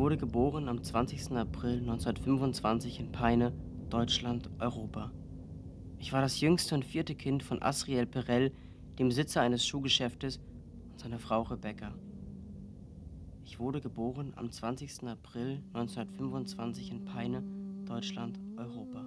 wurde geboren am 20. April 1925 in Peine, Deutschland, Europa. Ich war das jüngste und vierte Kind von Asriel Perel, dem Besitzer eines Schuhgeschäftes, und seiner Frau Rebecca. Ich wurde geboren am 20. April 1925 in Peine, Deutschland, Europa.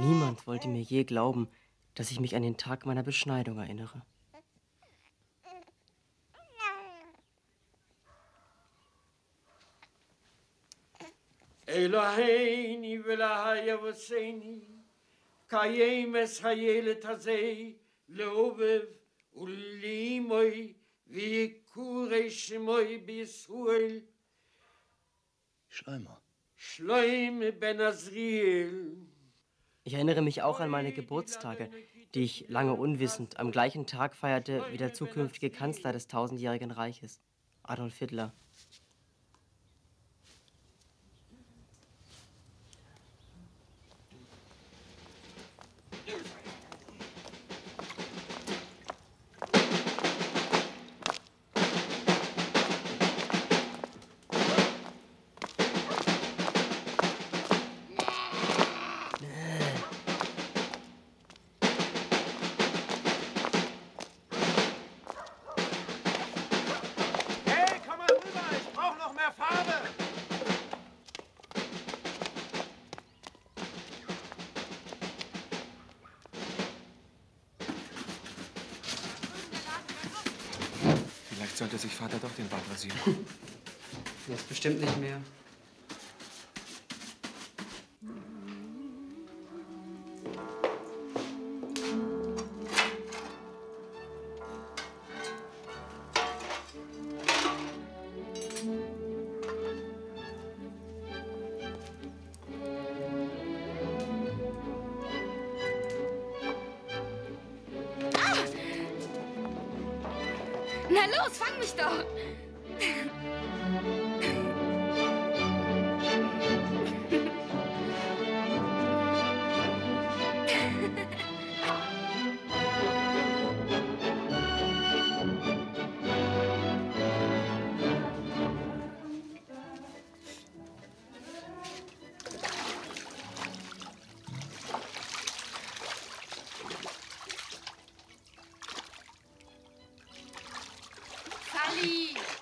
Niemand wollte mir je glauben, dass ich mich an den Tag meiner Beschneidung erinnere. Eloheini velahaya voseini, kayem es hayelet hazei, leobev ulimoi, vikurei shemoi b'Yisrael. Schleimer. Schleime ben Asriel. Ich erinnere mich auch an meine Geburtstage, die ich lange unwissend am gleichen Tag feierte wie der zukünftige Kanzler des 1000-jährigen Reiches, Adolf Hitler. Sollte sich Vater doch den Bart rasieren? Jetzt bestimmt nicht mehr.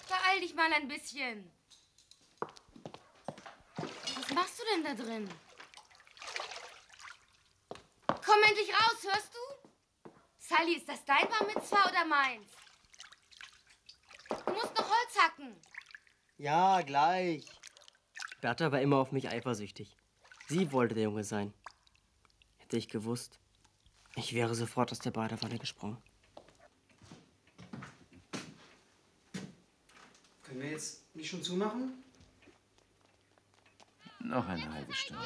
Beeil dich mal ein bisschen. machst du denn da drin? Komm endlich raus, hörst du? Sally, ist das dein Bar Mitzwa oder meins? Du musst noch Holz hacken. Ja, gleich. Bertha war immer auf mich eifersüchtig. Sie wollte der Junge sein. Hätte ich gewusst, ich wäre sofort aus der Badewanne gesprungen. Können wir jetzt nicht schon zumachen? Noch eine halbe Stunde.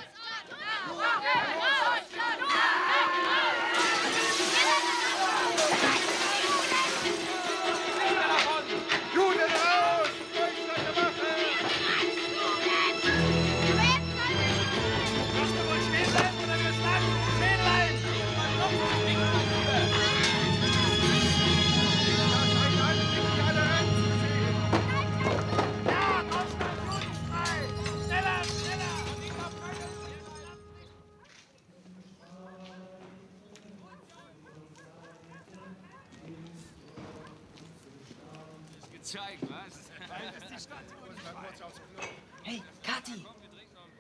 Hey, Kathi!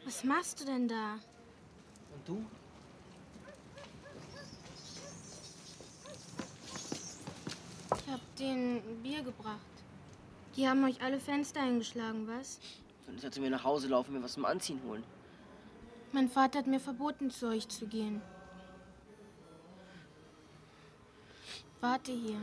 Was machst du denn da? Und du? Ich hab denen Bier gebracht. Die haben euch alle Fenster eingeschlagen, was? Dann sollte mir nach Hause laufen, mir was zum Anziehen holen. Mein Vater hat mir verboten, zu euch zu gehen. Warte hier.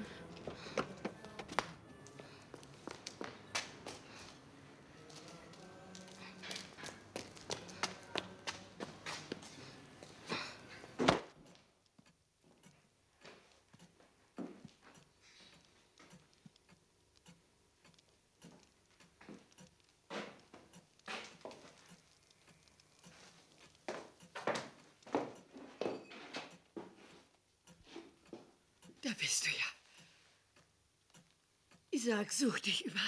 Da bist du ja. Isaac sucht dich überall.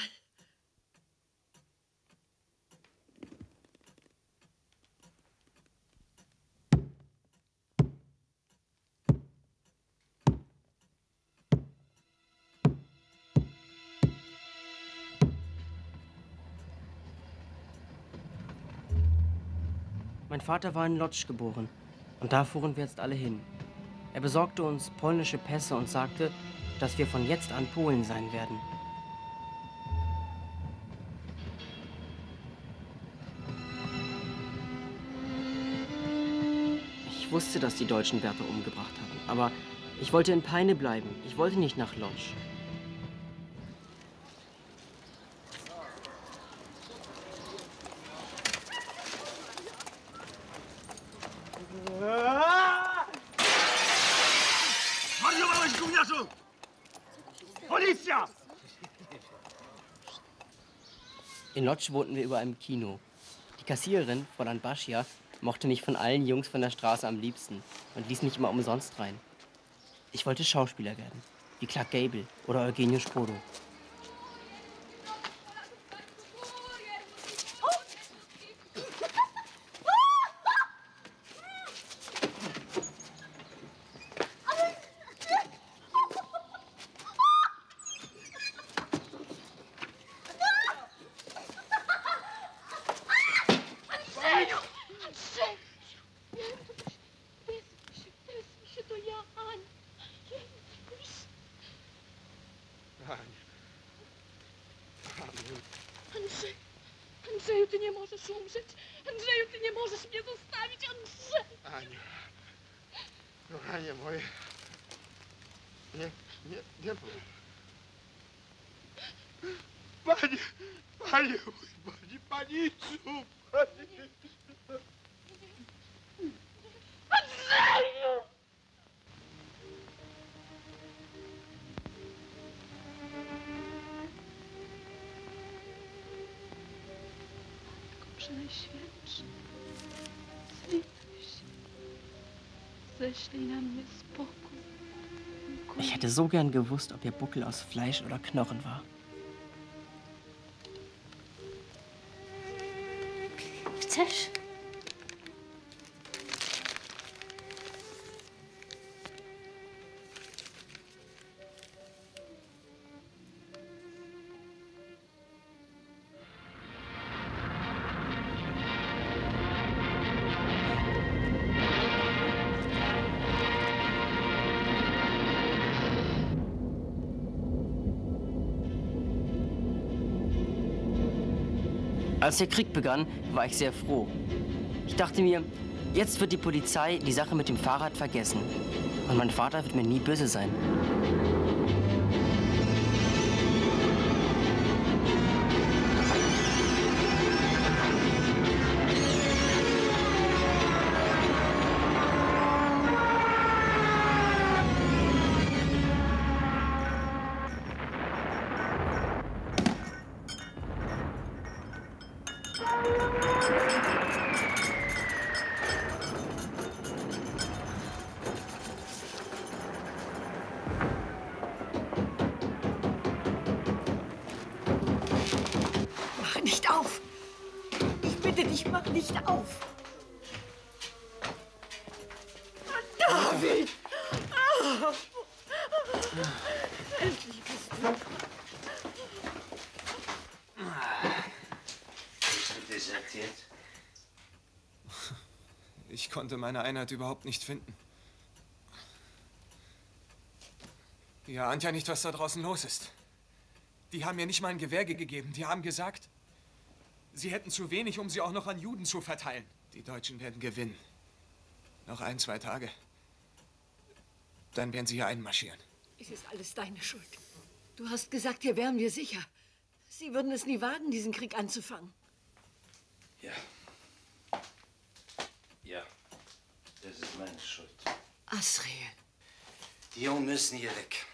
Mein Vater war in Lodz geboren und da fuhren wir jetzt alle hin. Er besorgte uns polnische Pässe und sagte, dass wir von jetzt an Polen sein werden. Ich wusste, dass die Deutschen Bertha umgebracht hatten, aber ich wollte in Peine bleiben. Ich wollte nicht nach Lodz. In Lodz wohnten wir über einem Kino. Die Kassiererin, Fräulein Baschia, mochte mich von allen Jungs von der Straße am liebsten und ließ mich immer umsonst rein. Ich wollte Schauspieler werden, wie Clark Gable oder Eugenio Sprodo. Ich hätte so gern gewusst, ob ihr Buckel aus Fleisch oder Knochen war. Als der Krieg begann, war ich sehr froh. Ich dachte mir, jetzt wird die Polizei die Sache mit dem Fahrrad vergessen. Und mein Vater wird mir nie böse sein. Ich konnte meine Einheit überhaupt nicht finden. Ihr ahnt ja nicht, was da draußen los ist. Die haben mir nicht mal ein Gewehr gegeben. Die haben gesagt, sie hätten zu wenig, um sie auch noch an Juden zu verteilen. Die Deutschen werden gewinnen. Noch ein, zwei Tage. Dann werden sie hier einmarschieren. Es ist alles deine Schuld. Du hast gesagt, hier wären wir sicher. Sie würden es nie wagen, diesen Krieg anzufangen. Ja. Ja, das ist meine Schuld. Asriel. Die Jungen müssen hier weg.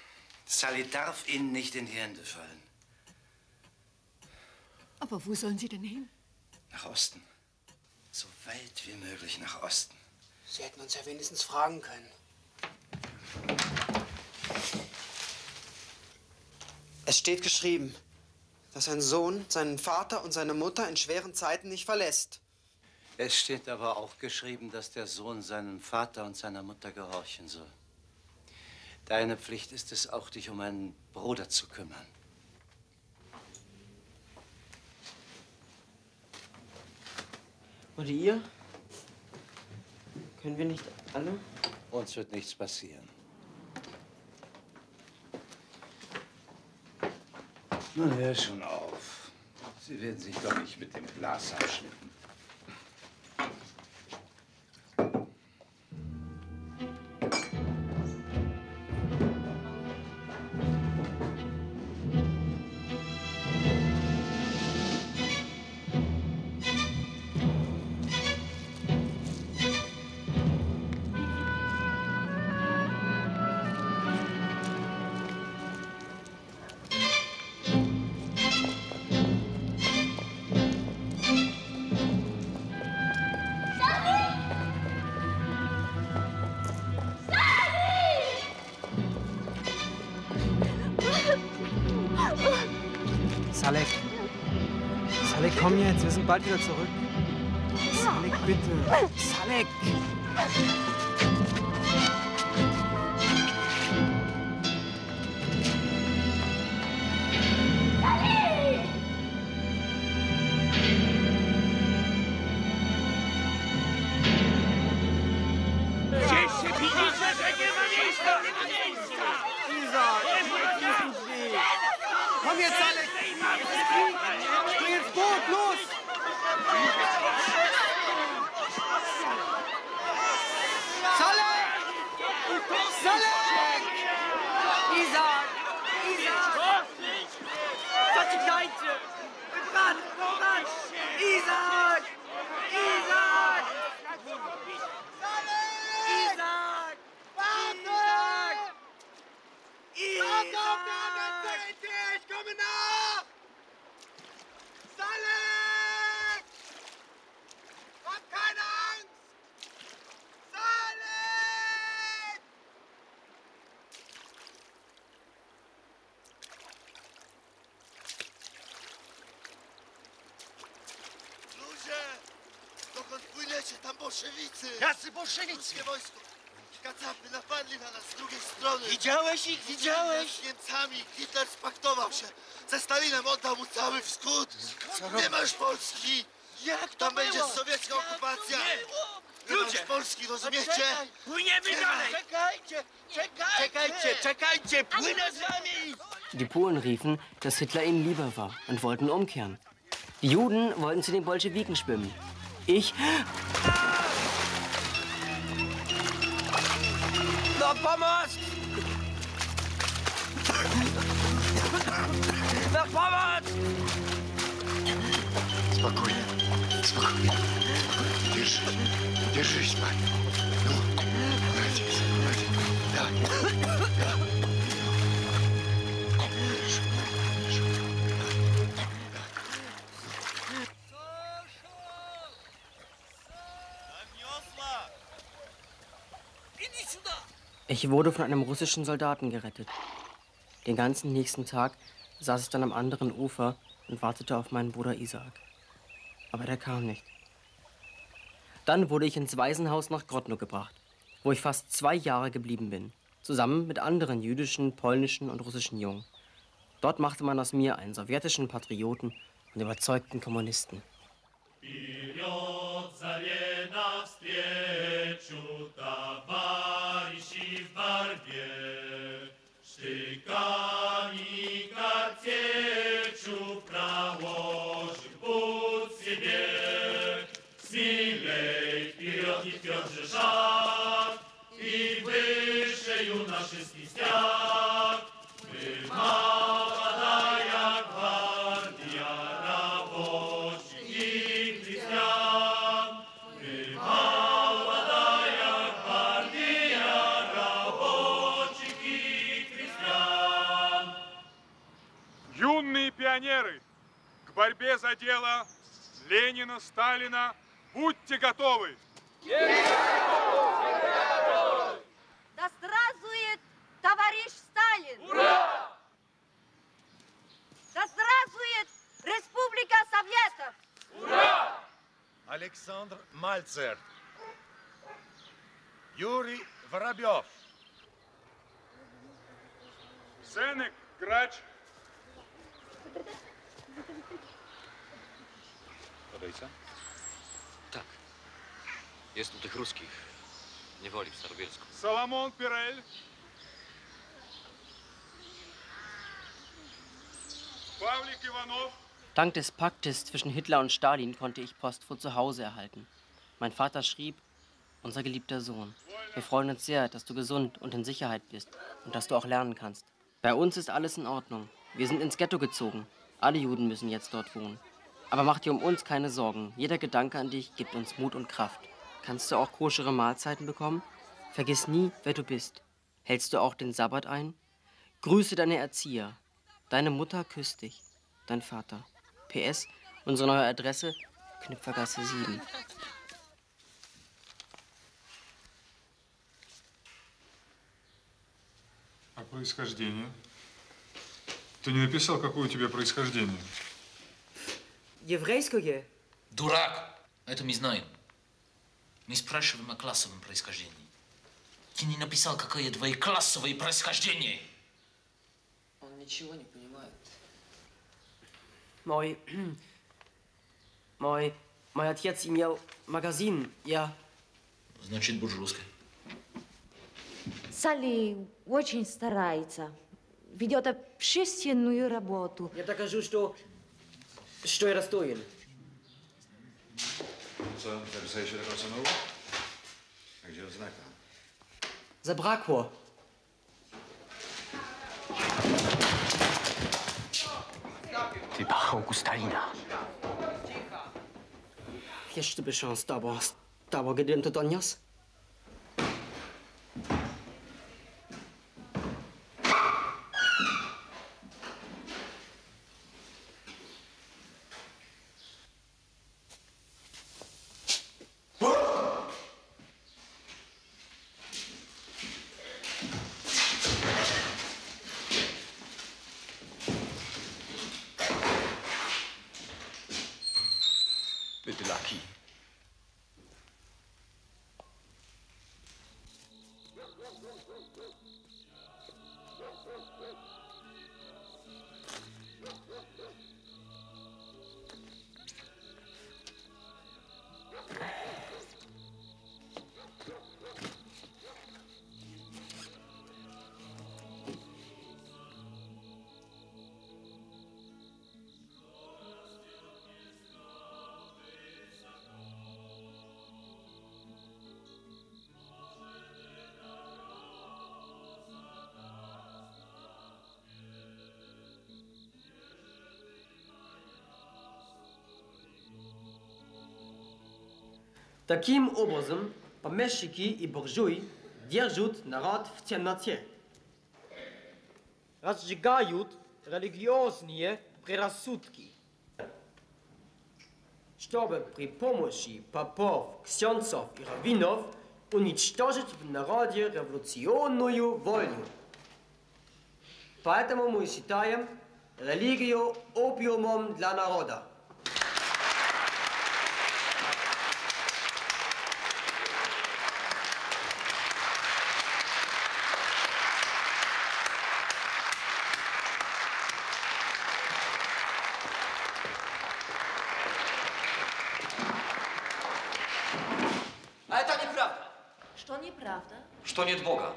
Sally darf ihnen nicht in die Hände fallen. Aber wo sollen sie denn hin? Nach Osten. So weit wie möglich nach Osten. Sie hätten uns ja wenigstens fragen können. Es steht geschrieben, dass ein Sohn seinen Vater und seine Mutter in schweren Zeiten nicht verlässt. Es steht aber auch geschrieben, dass der Sohn seinem Vater und seiner Mutter gehorchen soll. Deine Pflicht ist es auch, dich um einen Bruder zu kümmern. Und ihr? Können wir nicht alle? Uns wird nichts passieren. Na, hör schon auf. Sie werden sich doch nicht mit dem Glas abschnitten. Komm jetzt, wir sind bald wieder zurück. Salek, bitte. Salek! Bolschewicy! Kacapy napadli na nas z drugiej strony. Widziałeś ich? Widziałeś? Z Niemcami. Hitler spaktował się. Ze Stalinem oddał mu cały wschód. Nie masz Polski! Jak tam będzie sowiecka okupacja? Nie masz Polski, rozumiecie? Płyniemy dalej! Czekajcie! Czekajcie! Czekajcie! Płynę z wami! Die Polen riefen, dass Hitler ihnen lieber war und wollten umkehren. Die Juden wollten zu den Bolschewiken schwimmen. Ich... Noch Pommes! Noch Pommes! Spokojnie, spokojnie. Держись, Mann. No, молодец, молодец. Да, да. Ich wurde von einem russischen Soldaten gerettet. Den ganzen nächsten Tag saß ich dann am anderen Ufer und wartete auf meinen Bruder Isaac. Aber der kam nicht. Dann wurde ich ins Waisenhaus nach Grodno gebracht, wo ich fast 2 Jahre geblieben bin, zusammen mit anderen jüdischen, polnischen und russischen Jungen. Dort machte man aus mir einen sowjetischen Patrioten und überzeugten Kommunisten. Борьбе за дело Ленина, Сталина, будьте готовы! Да здравствует товарищ Сталин! Ура! Да здравствует Республика Советов! Ура! Александр Мальцер, Юрий Воробьев, Сенек Грач. Podejdę? Tak. Jest tu tych ruskich. Niewoli w Starobielsku. Salomon Perel. Pawlik Iwanow. Dank des Paktes zwischen Hitler und Stalin konnte ich Post von zu Hause erhalten. Mein Vater schrieb, unser geliebter Sohn, wir freuen uns sehr, dass du gesund und in Sicherheit bist und dass du auch lernen kannst. Bei uns ist alles in Ordnung. Wir sind ins Ghetto gezogen. Alle Juden müssen jetzt dort wohnen. Aber mach dir um uns keine Sorgen. Jeder Gedanke an dich gibt uns Mut und Kraft. Kannst du auch koschere Mahlzeiten bekommen? Vergiss nie, wer du bist. Hältst du auch den Sabbat ein? Grüße deine Erzieher. Deine Mutter küsst dich. Dein Vater. PS, unsere neue Adresse, Knüpfergasse 7. А происхождение? Ты не написал, какое у тебя происхождение? Еврейское? Дурак! Это мы знаем. Мы спрашиваем о классовом происхождении. Ты не написал, какое твои классовые происхождение? Он ничего не понимает. Мой отец имел магазин, я... Значит, буржуйская. Салли очень старается. Ведет общественную работу. Я докажу, что... Что я достоин. Забракло. Ты похож на Сталина. Я что бы шел с тобой, где ты донес? Takim obrazem pomещики и буржуи держат народ в темноте. Разжигают религиозные предрассудки, чтобы при помощи попов, ксенцов и раввинов уничтожить в народе революционную волю. Поэтому мы считаем религию опиумом для народа. А это неправда. Что неправда? Что нет Бога.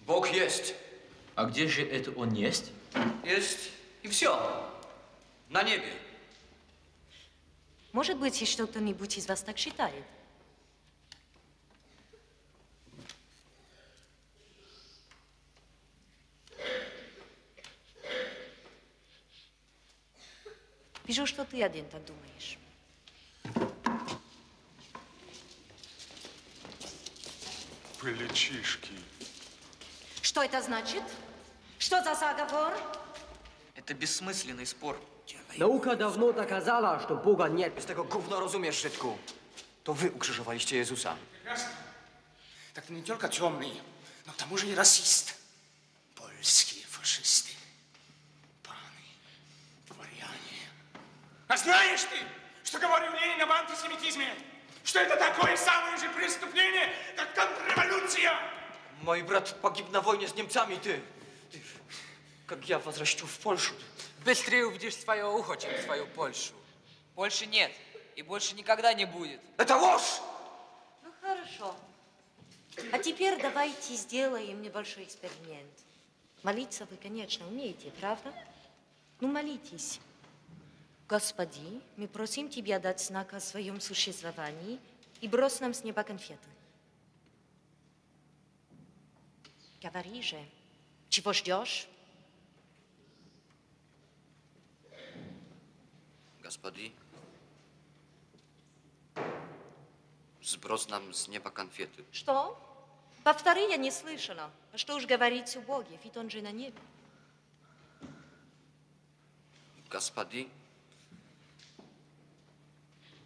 Бог есть. А где же это он есть? Есть и все. На небе. Может быть, еще кто-нибудь из вас так считает? Вижу, что ты один так думаешь. Пылечишки. Что это значит? Что за заговор? Это бессмысленный спор. Наука давно доказала, что Бога нет. Без tego gówna rozumiesz, Żydku, to wy ukrzyżowaliście Jezusa. Tak to nie tylko ciemny, no k тому же и расист. Польские фашисты, паны, дворяне. А знаешь ты, что говорил Ленин об антисемитизме? Что это такое самое же преступление, как контрреволюция? Мой брат погиб на войне с немцами, ты, как я возрасту в Польшу. Быстрее увидишь свое ухо, чем свою Польшу. Польши нет, и больше никогда не будет. Это ложь! Ну, хорошо. А теперь давайте сделаем небольшой эксперимент. Молиться вы, конечно, умеете, правда? Ну, молитесь. Господи, мы просим Тебя дать знак о своем существовании и брось нам с неба конфеты. Говори же, чего ждешь? Господи, сбрось нам с неба конфеты. Что? Повтори, я не слышала. А что уж говорить о Боге, ведь он же на небе. Господи,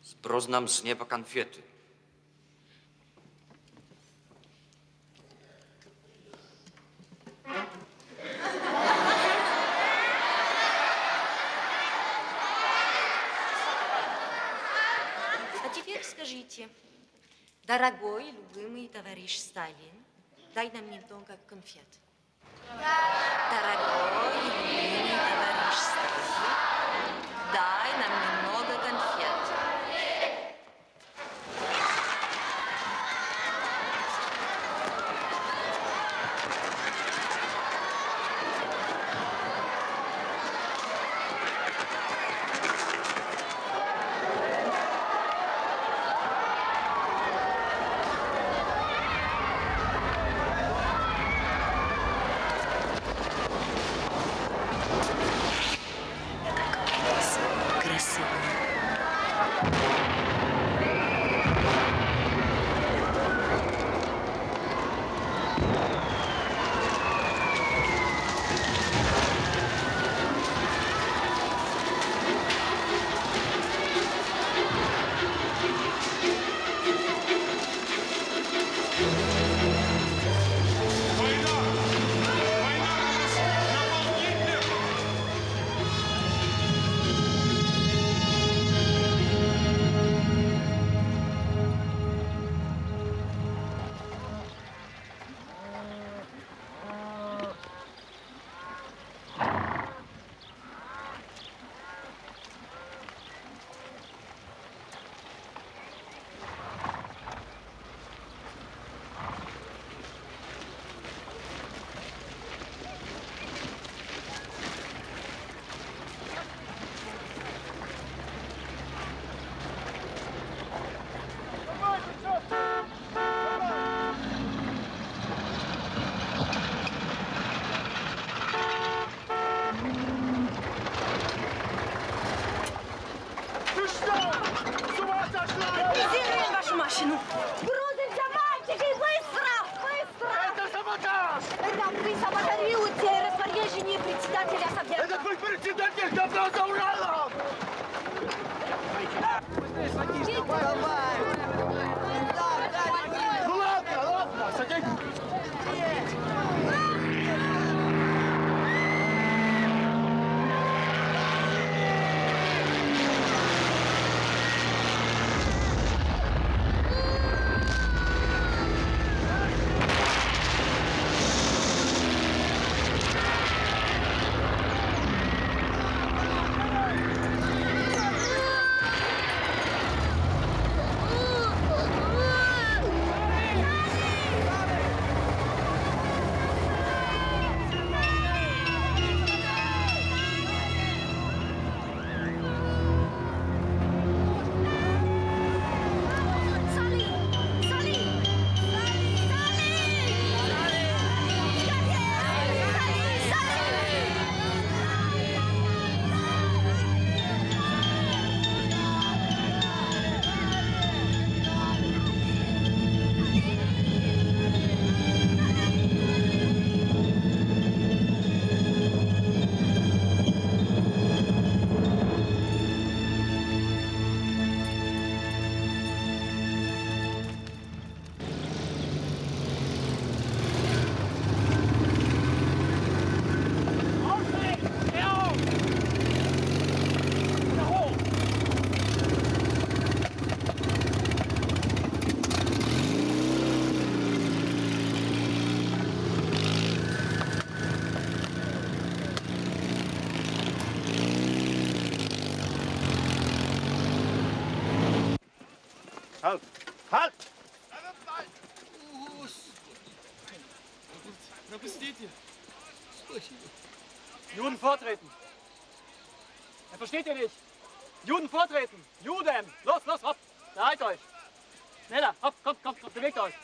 сбрось нам с неба конфеты. Скажите, дорогой, любимый товарищ Сталин, дай нам немного конфет. Да. Дорогой, любимый товарищ Сталин, дай нам немного конфет. Это твой председатель, говно за Уралом! Давай! Ну ладно, ладно, садись! Juden vortreten! Er versteht ihr nicht! Juden vortreten! Juden! Los, los, hopp! Halt euch! Schneller! Hopp, kommt, kommt, kommt! Bewegt euch!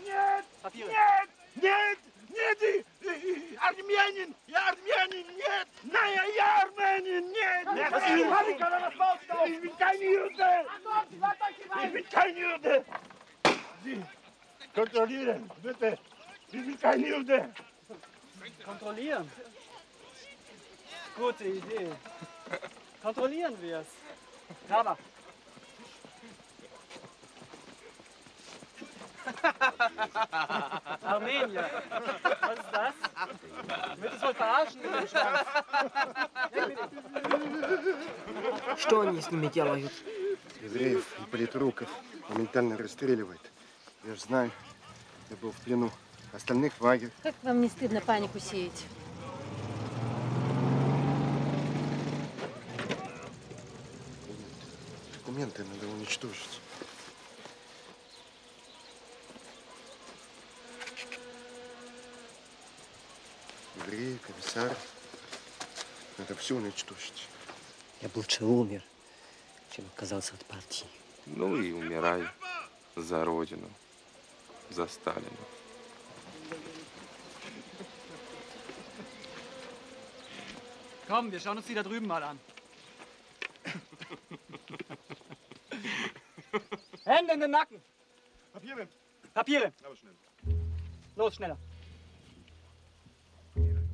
Нет! Papiere! Нет! Нет! Нет! Армянин! Я армянин! Нет! Nein, я армянин! Нет! Ich bin kein Jude! Ich bin kein Jude! Sie kontrollieren, bitte! Ich bin kein Jude! Kontrollieren? Gute Idee. Kontrollieren wir es. Bravo. Armenier. Was ist das? Du willst es wohl verarschen. Что они с ними делают? Евреев и политруков моментально расстреливают. Я же знаю, я был в плену. Остальных вагер. Как вам не стыдно панику сеять? Документы надо уничтожить. Евреи, комиссары. Надо все уничтожить. Я бы лучше умер, чем отказался от партии. Ну и умирай за Родину, за Сталина. Komm, wir schauen uns die da drüben mal an. Hände in den Nacken. Papiere. Papiere. Aber schnell. Los, schneller.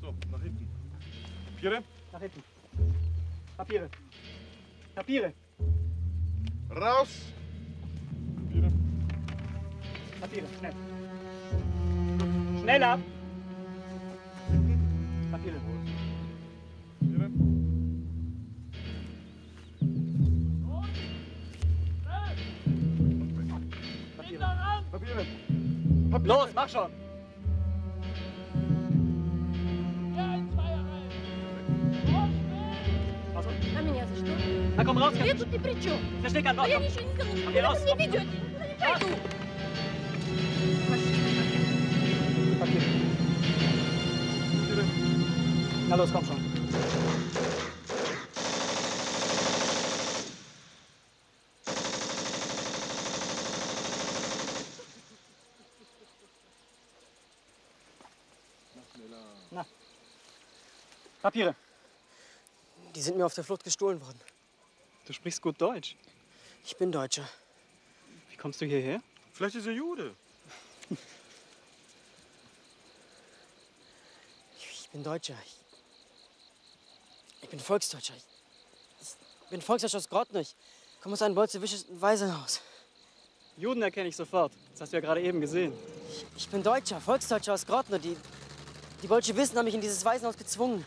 So, nach hinten. Papiere. Nach hinten. Papiere. Papiere. Raus. Papiere. Papiere, schnell. Schneller. Papiere. Papiere. Papiere. Los, mach schon! Na komm raus, Katja! Versteck an, komm! Komm hier raus! Papiere. Na los, komm schon! Papiere. Die sind mir auf der Flucht gestohlen worden. Du sprichst gut Deutsch. Ich bin Deutscher. Wie kommst du hierher? Vielleicht ist er Jude. bin Deutscher. Ich bin Volksdeutscher. Ich bin Volksdeutscher aus Grodno. Ich komme aus einem bolschewistischen Waisenhaus. Juden erkenne ich sofort. Das hast du ja gerade eben gesehen. Ich bin Deutscher, Volksdeutscher aus Grodno. Die Bolschewisten haben mich in dieses Waisenhaus gezwungen.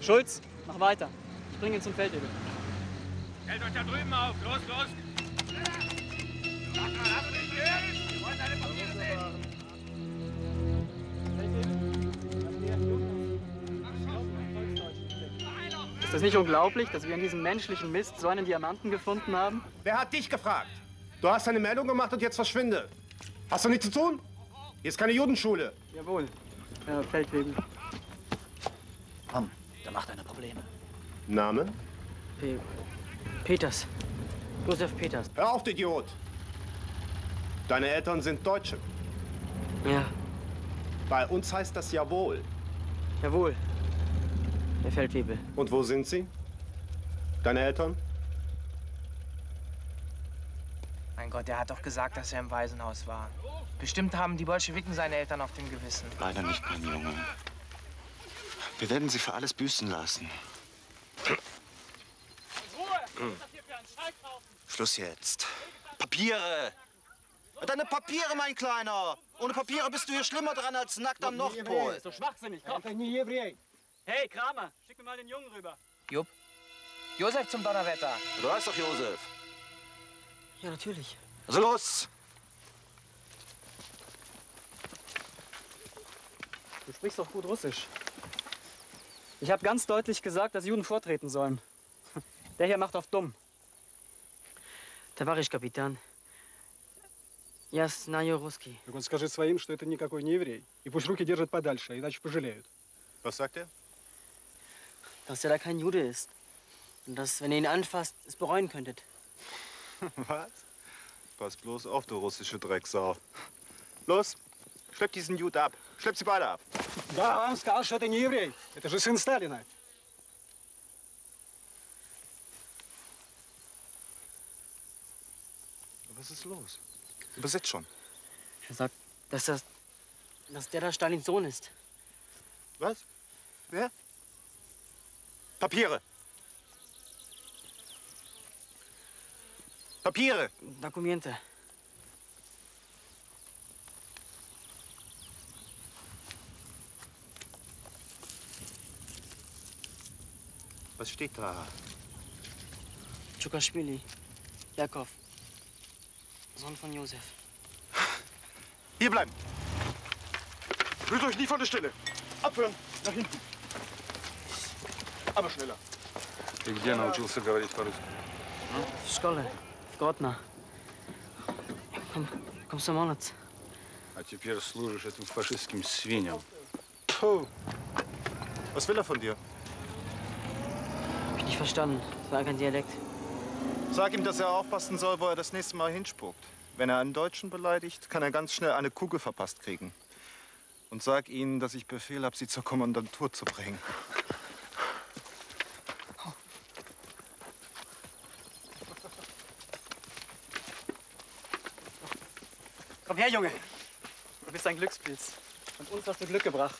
Schulz, mach weiter. Ich bringe ihn zum Feldwebel. Stellt euch da drüben auf. Los, los! Wir wollen alle Papiere sehen. Ist das nicht unglaublich, dass wir in diesem menschlichen Mist so einen Diamanten gefunden haben? Wer hat dich gefragt? Du hast eine Meldung gemacht und jetzt verschwinde. Hast du nichts zu tun? Hier ist keine Judenschule. Jawohl, Herr Feldwebel. Komm, da macht einer Probleme. Name? Peters. Josef Peters. Hör auf, Idiot! Deine Eltern sind Deutsche. Ja. Bei uns heißt das Jawohl. Jawohl. Herr Feldwebel. Und wo sind Sie? Deine Eltern? Mein Gott, er hat doch gesagt, dass er im Waisenhaus war. Bestimmt haben die Bolschewiken seine Eltern auf dem Gewissen. Leider nicht, mein Junge. Wir werden Sie für alles büßen lassen. Ruhe! Schluss jetzt. Papiere! Deine Papiere, mein Kleiner! Ohne Papiere bist du hier schlimmer dran als nackt am Nordpol. So schwachsinnig, komm! Hey, Kramer, schick mir mal den Jungen rüber. Jupp. Josef zum Donnerwetter. Du heißt doch Josef. Ja, natürlich. Also los! Du sprichst doch gut Russisch. Ich habe ganz deutlich gesagt, dass Juden vortreten sollen. Der hier macht auf dumm. Товарищ капитан, я знаю русский. Так он скажи своим, что это никакой не еврей. И пусть руки держат подальше, иначе пожалеют. Was sagt er? Dass er da kein Jude ist. Und dass, wenn ihr ihn anfasst, es bereuen könntet. Was? Pass bloß auf, du russische Drecksau. Los, schlepp diesen Jude ab. Schlepp sie beide ab. Ja, вам сказал, что это не еврей. Это же сын Сталина. Was ist los? Übersetzt schon. Er sagt, dass der da Stalins Sohn ist. Was? Wer? Papiere! Papiere! Dokumente. Was steht da? Tschukaschwili, Jakob, Sohn von Josef. Hier bleiben! Rührt euch nie von der Stelle! Abhören! Nach hinten! Aber schneller! Ты где научился говорить по-русски? В школе, в Гродно. Комсомолец. А теперь служишь этим фашистским свиньям. Was will er von dir? Hab ich nicht verstanden. Das war kein Dialekt. Sag ihm, dass er aufpassen soll, wo er das nächste Mal hinspuckt. Wenn er einen Deutschen beleidigt, kann er ganz schnell eine Kugel verpasst kriegen. Und sag ihnen, dass ich Befehl habe, sie zur Kommandantur zu bringen. Komm her, Junge. Du bist ein Glückspilz. Und uns hast du Glück gebracht.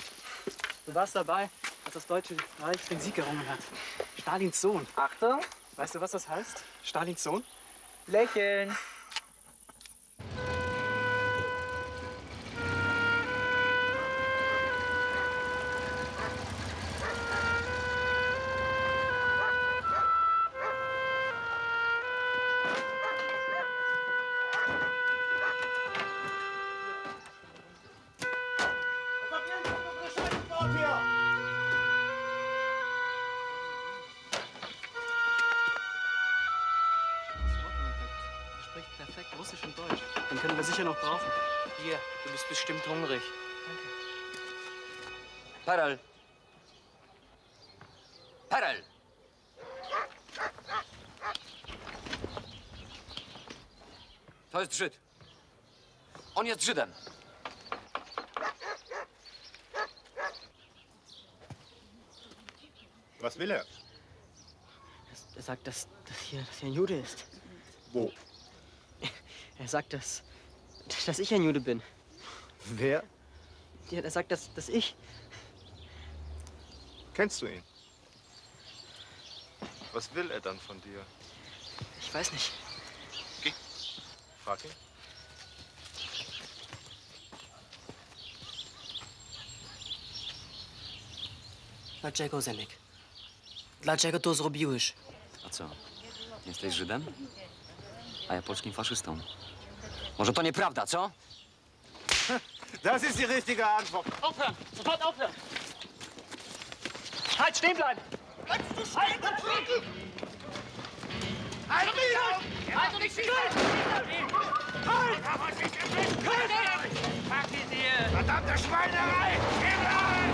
Du warst dabei, als das Deutsche Reich den Sieg errungen hat. Stalins Sohn. Achtung. Weißt du, was das heißt? Stalins Sohn? Lächeln. Bestimmt hungrig. Danke. Perel. Perel. To jest Żyd. On jest Żydem. Was will er? Er sagt, dass hier ein Jude ist. Wo? Er sagt, dass ich ein Jude bin. Wer? Ja, er sagt, dass ich. Kennst du ihn? Was will er dann von dir? Ich weiß nicht. Geh. Frag ihn. Dlaczego Zenek? Dlaczego to zrobiłeś? A co? Jesteś Żydem? A ja polskim faszystą. Może to nieprawda, co? Das ist die richtige Antwort. Aufhören! Sofort aufhören! Halt, stehen bleiben! Bleibst du stehen, du Trottel! Halt, stehen! Halt und nicht stehen! Halt! Halt! Pack ihn dir! Verdammte Schweinerei! Geh rein!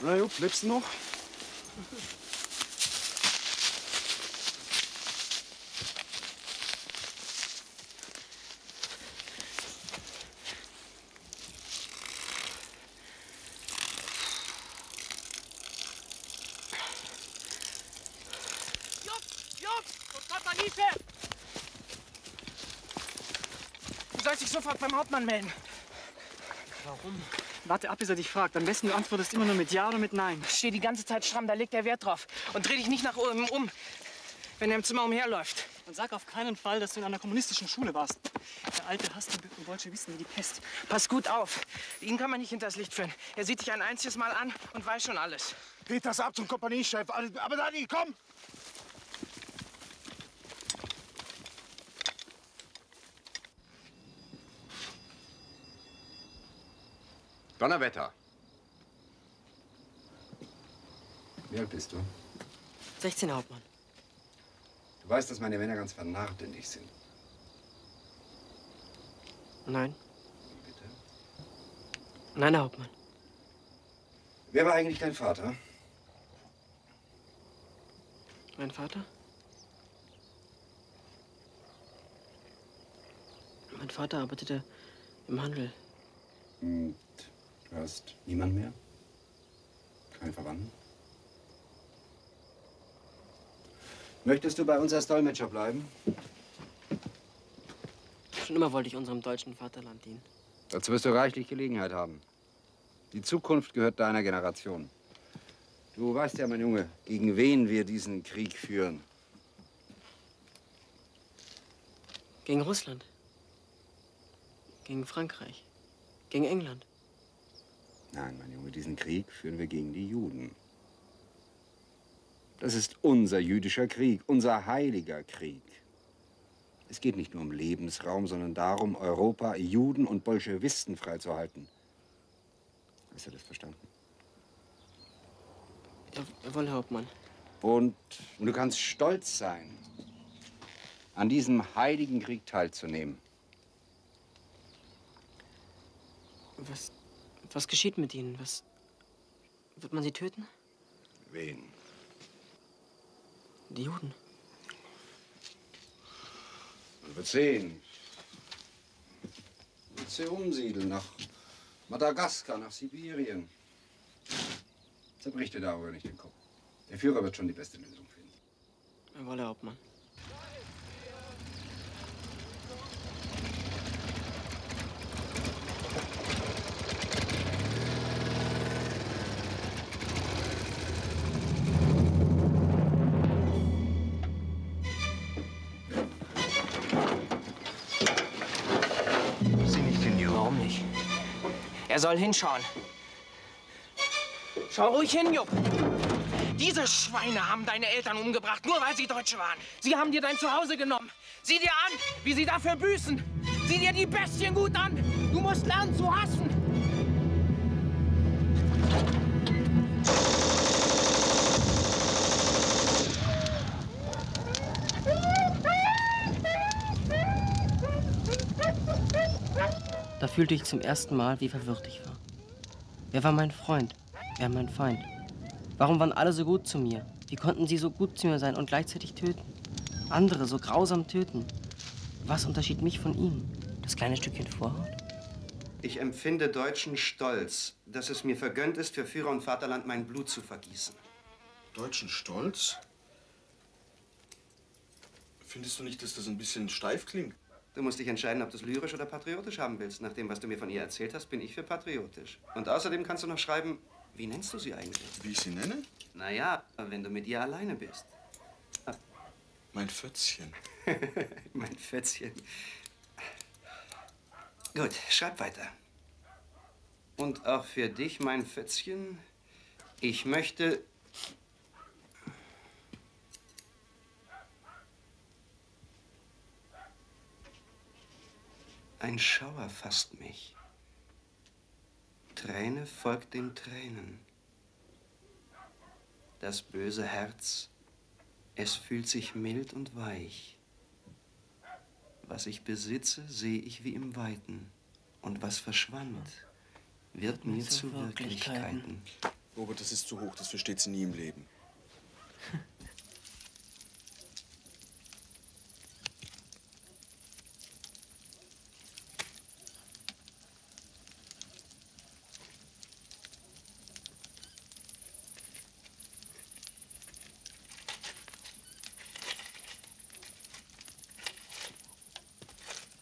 Na jo, lebst du noch? Jungs, Jungs, und Kompanie, Chef! Du sollst dich sofort beim Hauptmann melden. Warum? Warte ab, bis er dich fragt. Am besten du antwortest immer nur mit Ja oder mit Nein. Steh die ganze Zeit stramm, da legt er Wert drauf. Und dreh dich nicht nach oben um, wenn er im Zimmer umherläuft. Und sag auf keinen Fall, dass du in einer kommunistischen Schule warst. Der alte hasst die Bolschewisten wie die Pest. Pass gut auf. Ihn kann man nicht hinters Licht führen. Er sieht dich ein einziges Mal an und weiß schon alles. Peters ab zum Kompaniechef. Aber Dani, komm! Donnerwetter. Wie alt bist du? 16, Hauptmann. Du weißt, dass meine Männer ganz vernarrt in dich sind. Nein. Bitte? Nein, Herr Hauptmann. Wer war eigentlich dein Vater? Mein Vater? Mein Vater arbeitete im Handel. Und du hast niemand mehr? Keine Verwandten? Möchtest du bei uns als Dolmetscher bleiben? Schon immer wollte ich unserem deutschen Vaterland dienen. Dazu wirst du reichlich Gelegenheit haben. Die Zukunft gehört deiner Generation. Du weißt ja, mein Junge, gegen wen wir diesen Krieg führen. Gegen Russland. Gegen Frankreich. Gegen England. Nein, mein Junge, diesen Krieg führen wir gegen die Juden. Das ist unser jüdischer Krieg, unser heiliger Krieg. Es geht nicht nur um Lebensraum, sondern darum, Europa, Juden und Bolschewisten freizuhalten. Hast du das verstanden? Jawohl, Herr Hauptmann. Und du kannst stolz sein, an diesem heiligen Krieg teilzunehmen. Was geschieht mit Ihnen? Was Wird man sie töten? Wen? Die Juden. Man wird sehen. Man wird sie umsiedeln nach Madagaskar, nach Sibirien. Zerbricht dir darüber nicht den Kopf. Der Führer wird schon die beste Lösung finden. Jawohl, Herr Hauptmann. Er soll hinschauen. Schau ruhig hin, Jupp. Diese Schweine haben deine Eltern umgebracht, nur weil sie Deutsche waren. Sie haben dir dein Zuhause genommen. Sieh dir an, wie sie dafür büßen. Sieh dir die Bestien gut an. Du musst lernen zu hassen. Da fühlte ich zum ersten Mal, wie verwirrt ich war. Wer war mein Freund? Wer mein Feind? Warum waren alle so gut zu mir? Wie konnten sie so gut zu mir sein und gleichzeitig töten? Andere so grausam töten. Was unterschied mich von ihnen? Das kleine Stückchen Vorhaut? Ich empfinde deutschen Stolz, dass es mir vergönnt ist, für Führer und Vaterland mein Blut zu vergießen. Deutschen Stolz? Findest du nicht, dass das ein bisschen steif klingt? Du musst dich entscheiden, ob du es lyrisch oder patriotisch haben willst. Nach dem, was du mir von ihr erzählt hast, bin ich für patriotisch. Und außerdem kannst du noch schreiben, wie nennst du sie eigentlich? Wie ich sie nenne? Naja, wenn du mit ihr alleine bist. Ah. Mein Fötzchen. Mein Fötzchen. Gut, schreib weiter. Und auch für dich, mein Fötzchen, ich möchte... Ein Schauer fasst mich. Träne folgt den Tränen. Das böse Herz, es fühlt sich mild und weich. Was ich besitze, sehe ich wie im Weiten. Und was verschwand, wird mir zu Wirklichkeiten. Robert, das ist zu hoch, das versteht sie nie im Leben.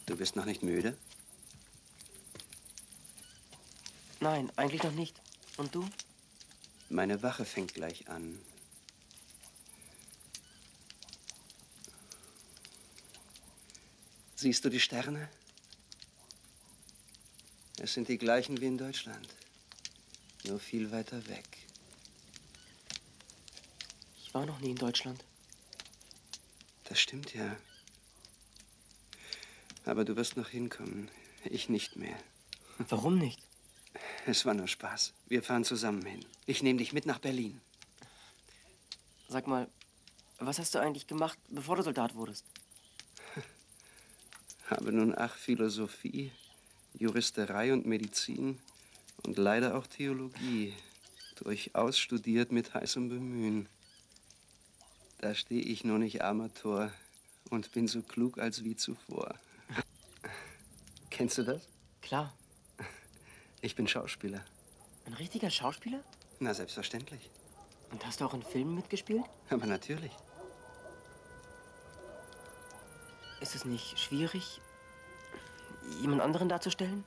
Du bist noch nicht müde? Nein, eigentlich noch nicht. Und du? Meine Wache fängt gleich an. Siehst du die Sterne? Es sind die gleichen wie in Deutschland. Nur viel weiter weg. Ich war noch nie in Deutschland. Das stimmt ja. Aber du wirst noch hinkommen. Ich nicht mehr. Warum nicht? Es war nur Spaß. Wir fahren zusammen hin. Ich nehme dich mit nach Berlin. Sag mal, was hast du eigentlich gemacht, bevor du Soldat wurdest? Habe nun ach Philosophie, Juristerei und Medizin und leider auch Theologie durchaus studiert mit heißem Bemühen. Da stehe ich nur nicht armer Tor und bin so klug als wie zuvor. Kennst du das? Klar. Ich bin Schauspieler. Ein richtiger Schauspieler? Na, selbstverständlich. Und hast du auch in Filmen mitgespielt? Aber natürlich. Ist es nicht schwierig, jemand anderen darzustellen?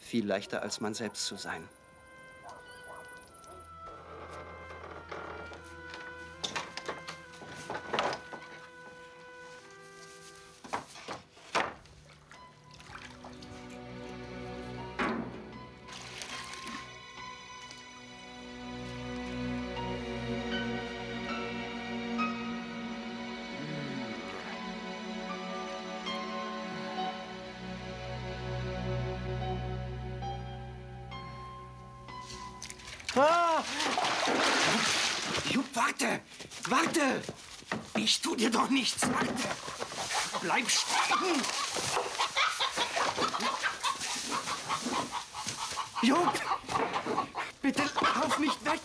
Viel leichter, als man selbst zu sein. Warte! Ich tu dir doch nichts! Warte! Bleib stecken! Jupp! Bitte lauf nicht weg!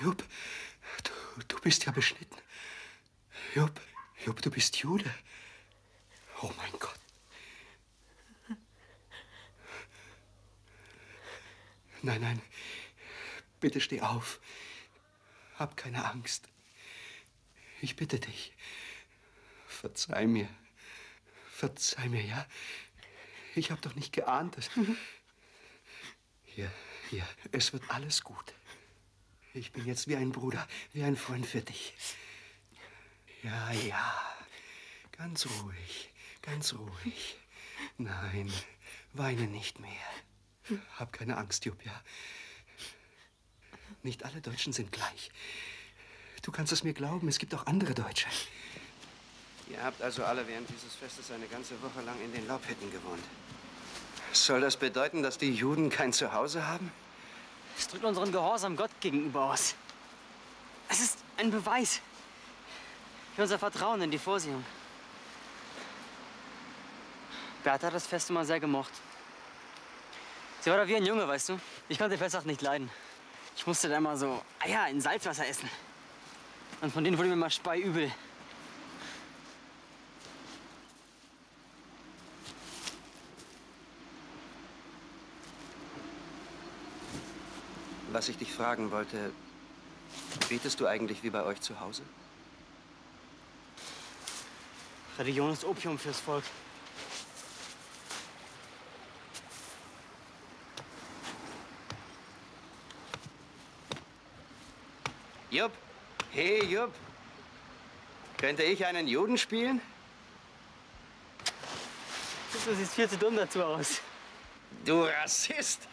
Job, du bist ja beschnitten. Job, du bist Jude. Oh mein Gott. Nein, bitte steh auf. Hab keine Angst. Ich bitte dich. Verzeih mir. Verzeih mir, ja? Ich hab doch nicht geahnt, dass... Hier, es wird alles gut. Ich bin jetzt wie ein Bruder, wie ein Freund für dich. Ja, ganz ruhig, ganz ruhig. Nein, weine nicht mehr. Hab keine Angst, Jupp, ja? Nicht alle Deutschen sind gleich. Du kannst es mir glauben, es gibt auch andere Deutsche. Ihr habt also alle während dieses Festes eine ganze Woche lang in den Laubhütten gewohnt. Soll das bedeuten, dass die Juden kein Zuhause haben? Es drückt unseren Gehorsam Gott gegenüber aus. Es ist ein Beweis für unser Vertrauen in die Vorsehung. Bertha hat das Fest immer sehr gemocht. Sie war da wie ein Junge, weißt du? Ich konnte Festnacht nicht leiden. Ich musste da immer so Eier in Salzwasser essen. Und von denen wurde mir mal speiübel. Was ich dich fragen wollte, betest du eigentlich wie bei euch zu Hause? Religion ist Opium fürs Volk. Jupp, hey Jupp, könnte ich einen Juden spielen? Du siehst viel zu dumm dazu aus. Du Rassist!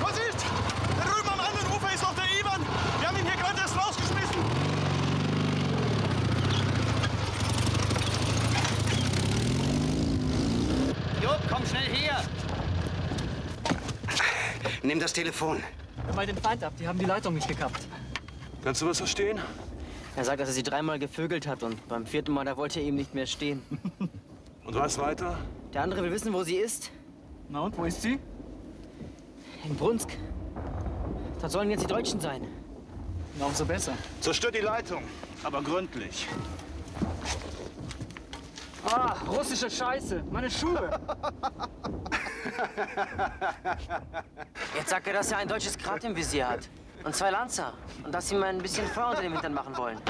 Vorsicht! Da drüben am anderen Ufer ist noch der Ivan! Wir haben ihn hier gerade erst rausgeschmissen! Job, komm schnell her! Nimm das Telefon. Hör mal den Feind ab, die haben die Leitung nicht gekappt. Kannst du was verstehen? Er sagt, dass er sie dreimal gevögelt hat und beim vierten Mal, da wollte er eben nicht mehr stehen. Und was weiter? Der andere will wissen, wo sie ist. Na und, wo ist sie? In Brunsk. Das sollen jetzt die Deutschen sein. Na, umso besser. Zerstört die Leitung, aber gründlich. Ah, russische Scheiße, meine Schuhe. Jetzt sagt er, dass er ein deutsches Grat im Visier hat. Und 2 Lanzer. Und dass sie mal ein bisschen Feuer unter dem Hintern machen wollen.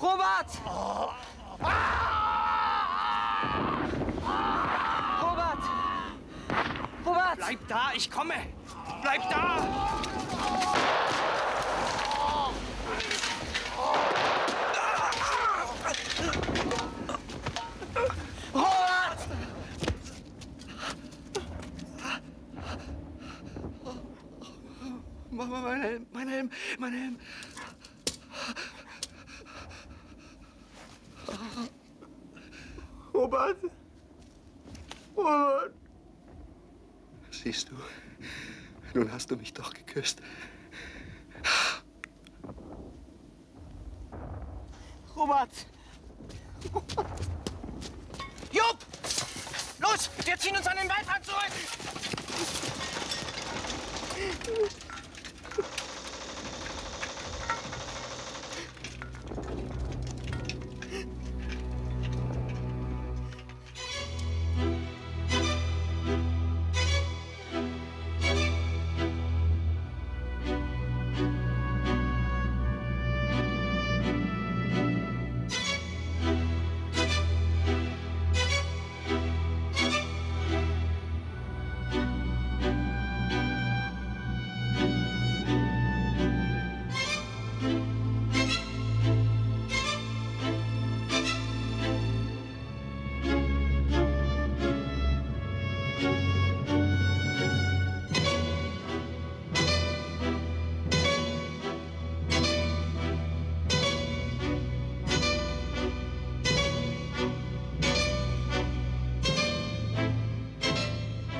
Robert! Bleib da, ich komme! Bleib da! Robert! Mein Helm! Robert! Siehst du, nun hast du mich doch geküsst. Robert! Jupp! Los, wir ziehen uns an den Waldrand zurück!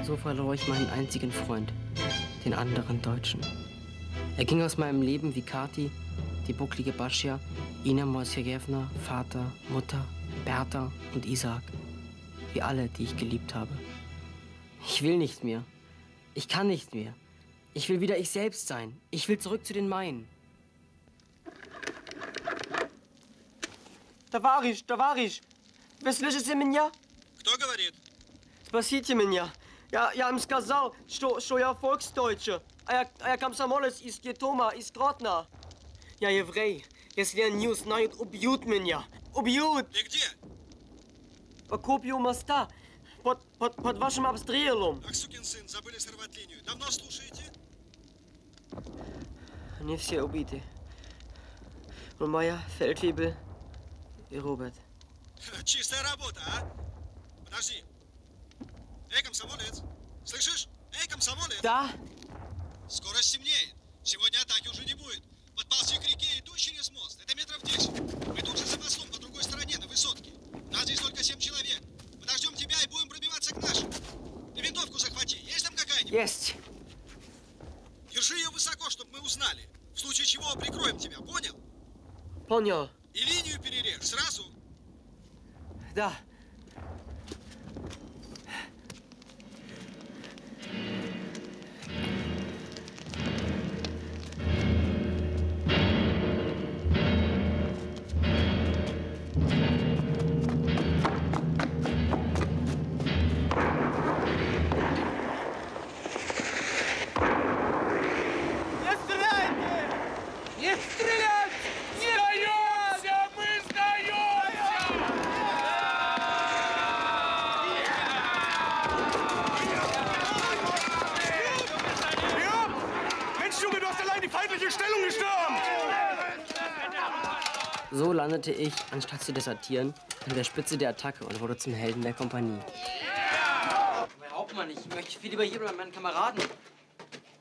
So verlor ich meinen einzigen Freund, den anderen Deutschen. Er ging aus meinem Leben wie Kati, die bucklige Baschia, Ina Moisejewna, Vater, Mutter, Bertha und Isaac. Wie alle, die ich geliebt habe. Ich will nicht mehr. Ich kann nicht mehr. Ich will wieder ich selbst sein. Ich will zurück zu den Meinen. Товарищ, товарищ, вы слышите меня? Кто говорит? Спасите меня. Я им сказал, что я Volksdeutsche. А я комсомолец из Гетома, из Гродно. Я еврей. Если они узнают, убьют меня. Убьют! И где? Вокруг моста. Под вашим обстрелом. Ах, сукин сын, забыли сорвать линию. Давно слушаете? Они все убиты. Und моя Feldwebel и Роберт. Чистая работа, а? Подожди. Эй, комсомолец! Слышишь? Эй, комсомолец! Да? Скоро стемнеет. Сегодня атаки уже не будет. Подползти к реке, иду через мост. Это метров 10. Мы тут же за мостом, по другой стороне, на высотке. Нас здесь только 7 человек. Подождем тебя и будем пробиваться к нашим. Ты винтовку захвати. Есть там какая-нибудь? Есть. Держи ее высоко, чтобы мы узнали. В случае чего прикроем тебя, понял? Понял. И линию перережь сразу. Да. So landete ich, anstatt zu desertieren, an der Spitze der Attacke und wurde zum Helden der Kompanie. Yeah! Aber Hauptmann, ich möchte viel lieber hier bleiben, meinen Kameraden.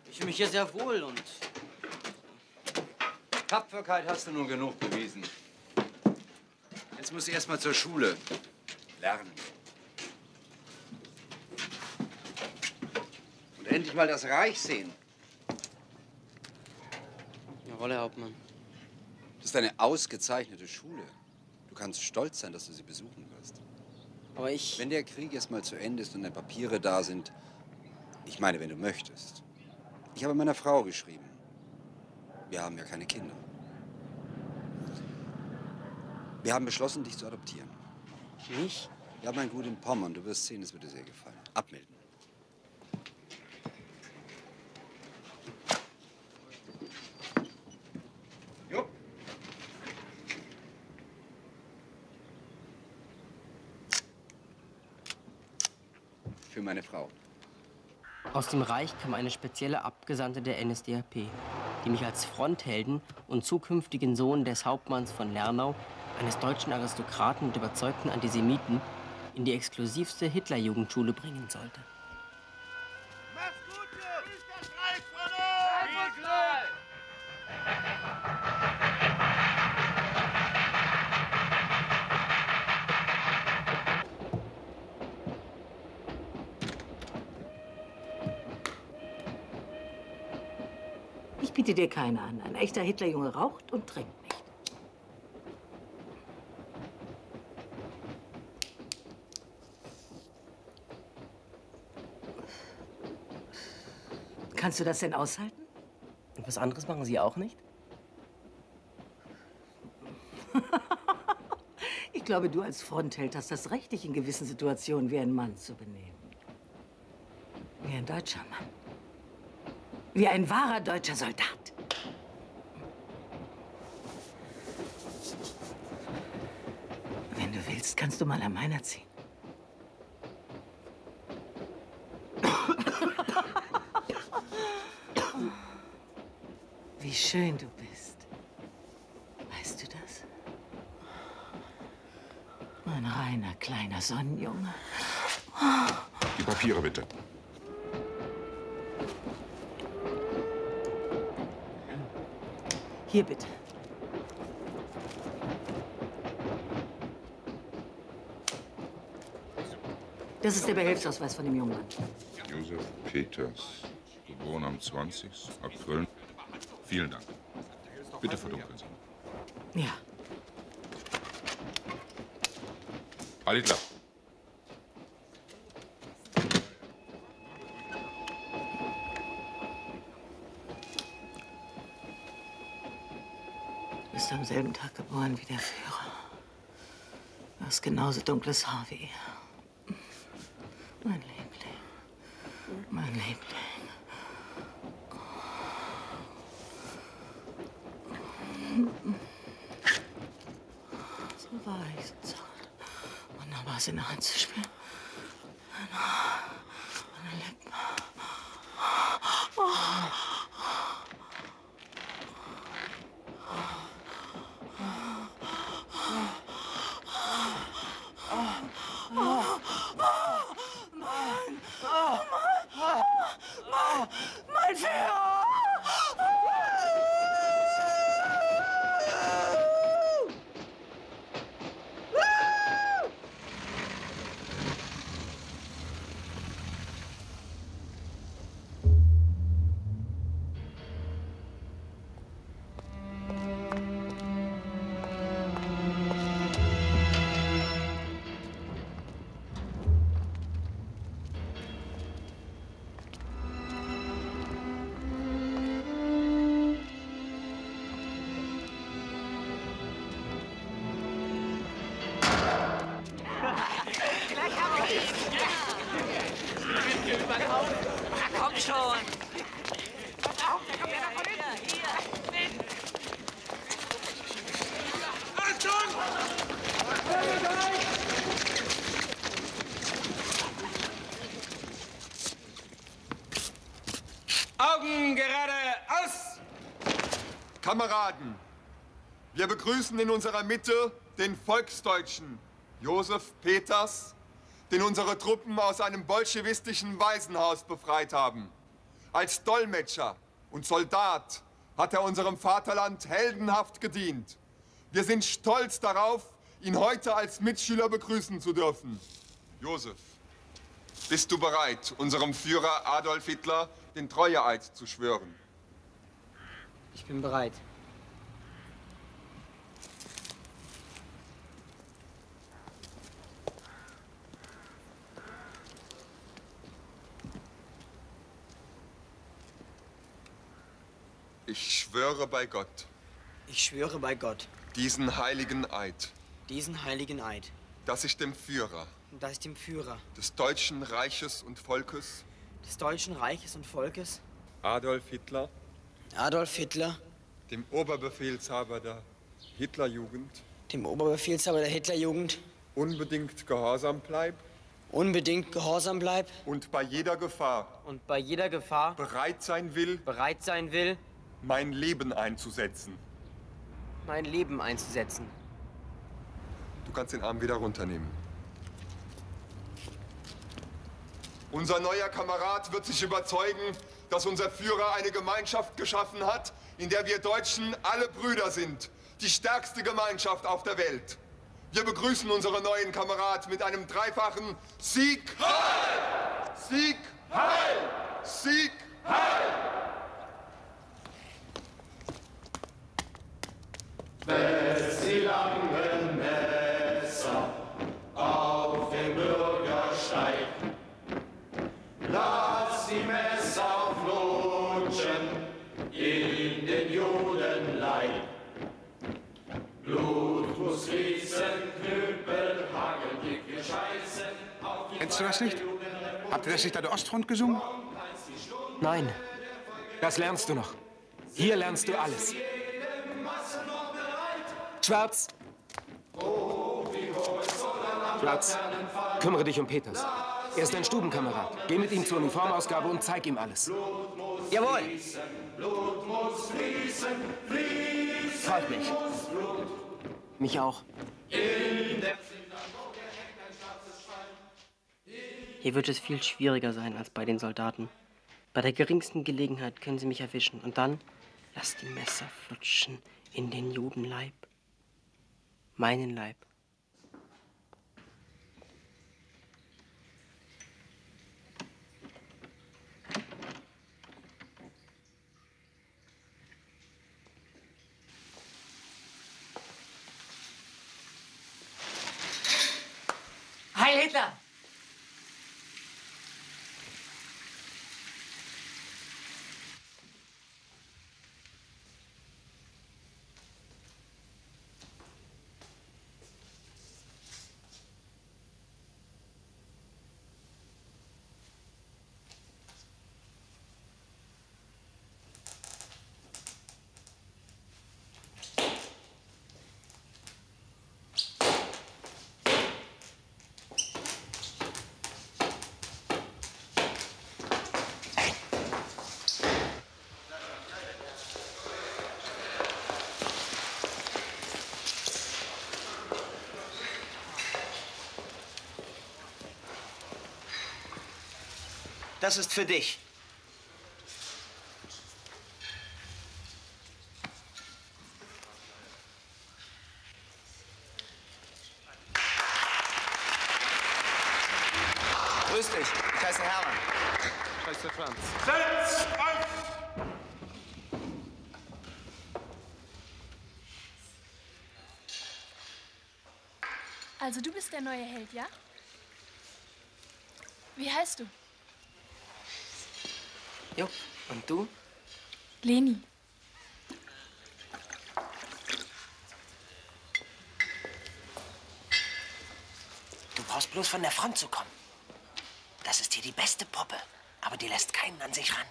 Ich fühle mich hier sehr wohl und... Tapferkeit hast du nun genug bewiesen. Jetzt musst du erst mal zur Schule lernen. Und endlich mal das Reich sehen. Jawohl, Herr Hauptmann. Das ist eine ausgezeichnete Schule. Du kannst stolz sein, dass du sie besuchen wirst. Aber ich... Wenn der Krieg erst mal zu Ende ist und deine Papiere da sind, ich meine, wenn du möchtest. Ich habe meiner Frau geschrieben. Wir haben ja keine Kinder. Wir haben beschlossen, dich zu adoptieren. Mich? Ja, mein Gut in Pommern. Du wirst sehen, es wird dir sehr gefallen. Abmelden. Für meine Frau. Aus dem Reich kam eine spezielle Abgesandte der NSDAP, die mich als Fronthelden und zukünftigen Sohn des Hauptmanns von Lernau, eines deutschen Aristokraten und überzeugten Antisemiten, in die exklusivste Hitlerjugendschule bringen sollte. Ich biete dir keine an. Ein echter Hitlerjunge raucht und trinkt nicht. Kannst du das denn aushalten? Und was anderes machen Sie auch nicht? Ich glaube, du als Frontheld hast das Recht, dich in gewissen Situationen wie ein Mann zu benehmen. Wie ein deutscher Mann. Wie ein wahrer deutscher Soldat. Wenn du willst, kannst du mal an meiner ziehen. Wie schön du bist. Weißt du das? Ein reiner kleiner Sonnenjunge. Die Papiere bitte. Hier, bitte. Das ist der Behelfsausweis von dem jungen Mann. Josef Peters, geboren am 20. April. Vielen Dank. Bitte verdunkeln Sie. Ja. Alles klar. Du bist am selben Tag geboren wie der Führer. Du hast genauso dunkles Haar wie er. Mein Liebling. Mein Liebling. So weiß, so wunderbar ist in der Hand zu spielen. Meine Lippen. Oh. Kameraden, wir begrüßen in unserer Mitte den Volksdeutschen Josef Peters, den unsere Truppen aus einem bolschewistischen Waisenhaus befreit haben. Als Dolmetscher und Soldat hat er unserem Vaterland heldenhaft gedient. Wir sind stolz darauf, ihn heute als Mitschüler begrüßen zu dürfen. Josef, bist du bereit, unserem Führer Adolf Hitler den Treueeid zu schwören? Ich bin bereit. Ich schwöre bei Gott. Ich schwöre bei Gott. Diesen heiligen Eid. Diesen heiligen Eid. Dass ich dem Führer. Dass ich dem Führer. Des Deutschen Reiches und Volkes. Des Deutschen Reiches und Volkes. Adolf Hitler. Adolf Hitler, dem Oberbefehlshaber der Hitlerjugend, dem Oberbefehlshaber der Hitlerjugend, unbedingt gehorsam bleib, unbedingt gehorsam bleib und bei jeder Gefahr bereit sein will, mein Leben einzusetzen, mein Leben einzusetzen. Du kannst den Arm wieder runternehmen. Unser neuer Kamerad wird sich überzeugen, dass unser Führer eine Gemeinschaft geschaffen hat, in der wir Deutschen alle Brüder sind. Die stärkste Gemeinschaft auf der Welt. Wir begrüßen unseren neuen Kamerad mit einem dreifachen Sieg Heil! Sieg Heil! Sieg Heil! Bis die langen Messer auf den Bürgersteig. Lass die Messer auflutschen in den Judenleib. Blut muss fließen, Knüppel, hageldicke Scheiße auf die. Kennst du das nicht? Habt ihr das nicht an der Ostfront gesungen? Nein. Das lernst du noch. Hier lernst du alles. Schwarz! Schwarz, kümmere dich um Peters. Er ist dein Stubenkamerad. Geh mit ihm zur Uniformausgabe und zeig ihm alles. Jawohl! Blut muss fließen, fließen. Freut mich. Mich auch. Hier wird es viel schwieriger sein als bei den Soldaten. Bei der geringsten Gelegenheit können sie mich erwischen. Und dann lasst die Messer flutschen in den Judenleib. Meinen Leib. Hitler! Das ist für dich. Grüß dich, ich heiße Hermann. Ich heiße Franz. Setz auf! Also du bist der neue Held, ja? Wie heißt du? Jo, und du? Leni. Du brauchst bloß von der Front zu kommen. Das ist hier die beste Puppe, aber die lässt keinen an sich ran.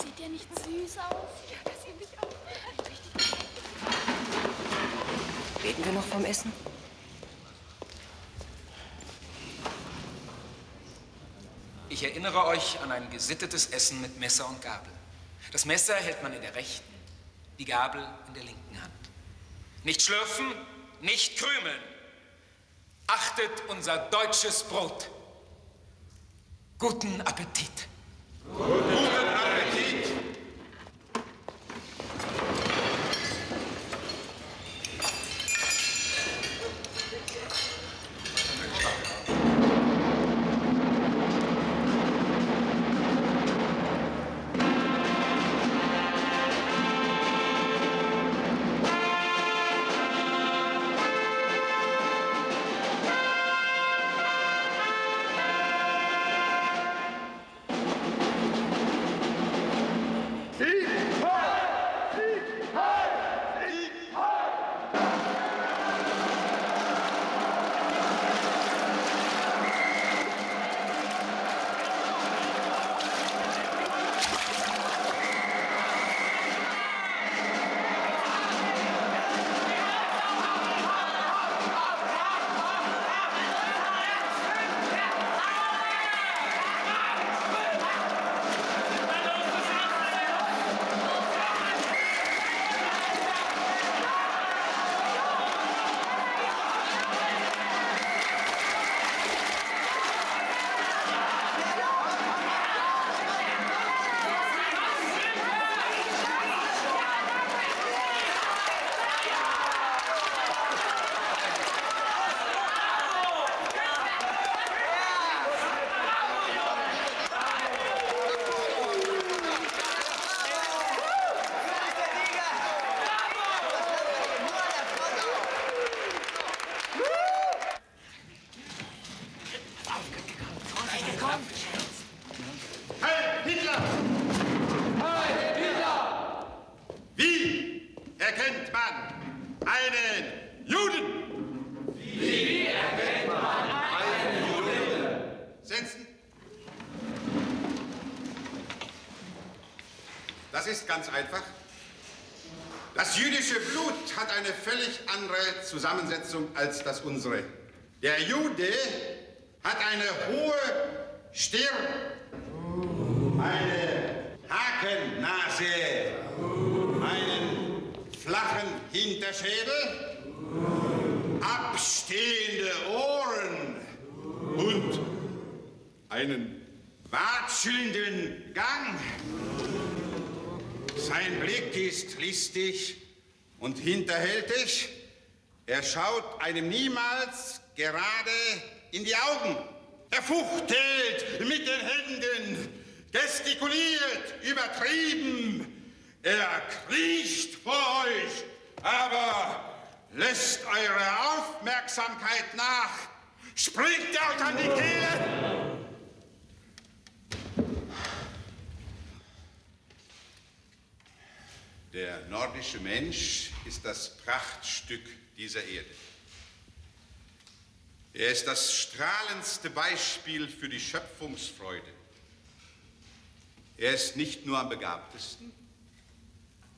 Sieht der nicht süß aus? Ja, das sieht nicht aus. Reden wir noch vom Essen? Ich erinnere euch an ein gesittetes Essen mit Messer und Gabel. Das Messer hält man in der rechten, die Gabel in der linken Hand. Nicht schlürfen, nicht krümeln. Achtet unser deutsches Brot. Guten Appetit. Guten Appetit. Ganz einfach. Das jüdische Blut hat eine völlig andere Zusammensetzung als das unsere. Der Jude hat eine hohe Stirn, eine Hakennase, einen flachen Hinterschädel, abstehende Ohren und einen watschelnden Gang. Sein Blick ist listig und hinterhältig. Er schaut einem niemals gerade in die Augen. Er fuchtelt mit den Händen, gestikuliert, übertrieben. Er kriecht vor euch, aber lässt eure Aufmerksamkeit nach. Springt euch an die Kehle! Der nordische Mensch ist das Prachtstück dieser Erde. Er ist das strahlendste Beispiel für die Schöpfungsfreude. Er ist nicht nur am begabtesten,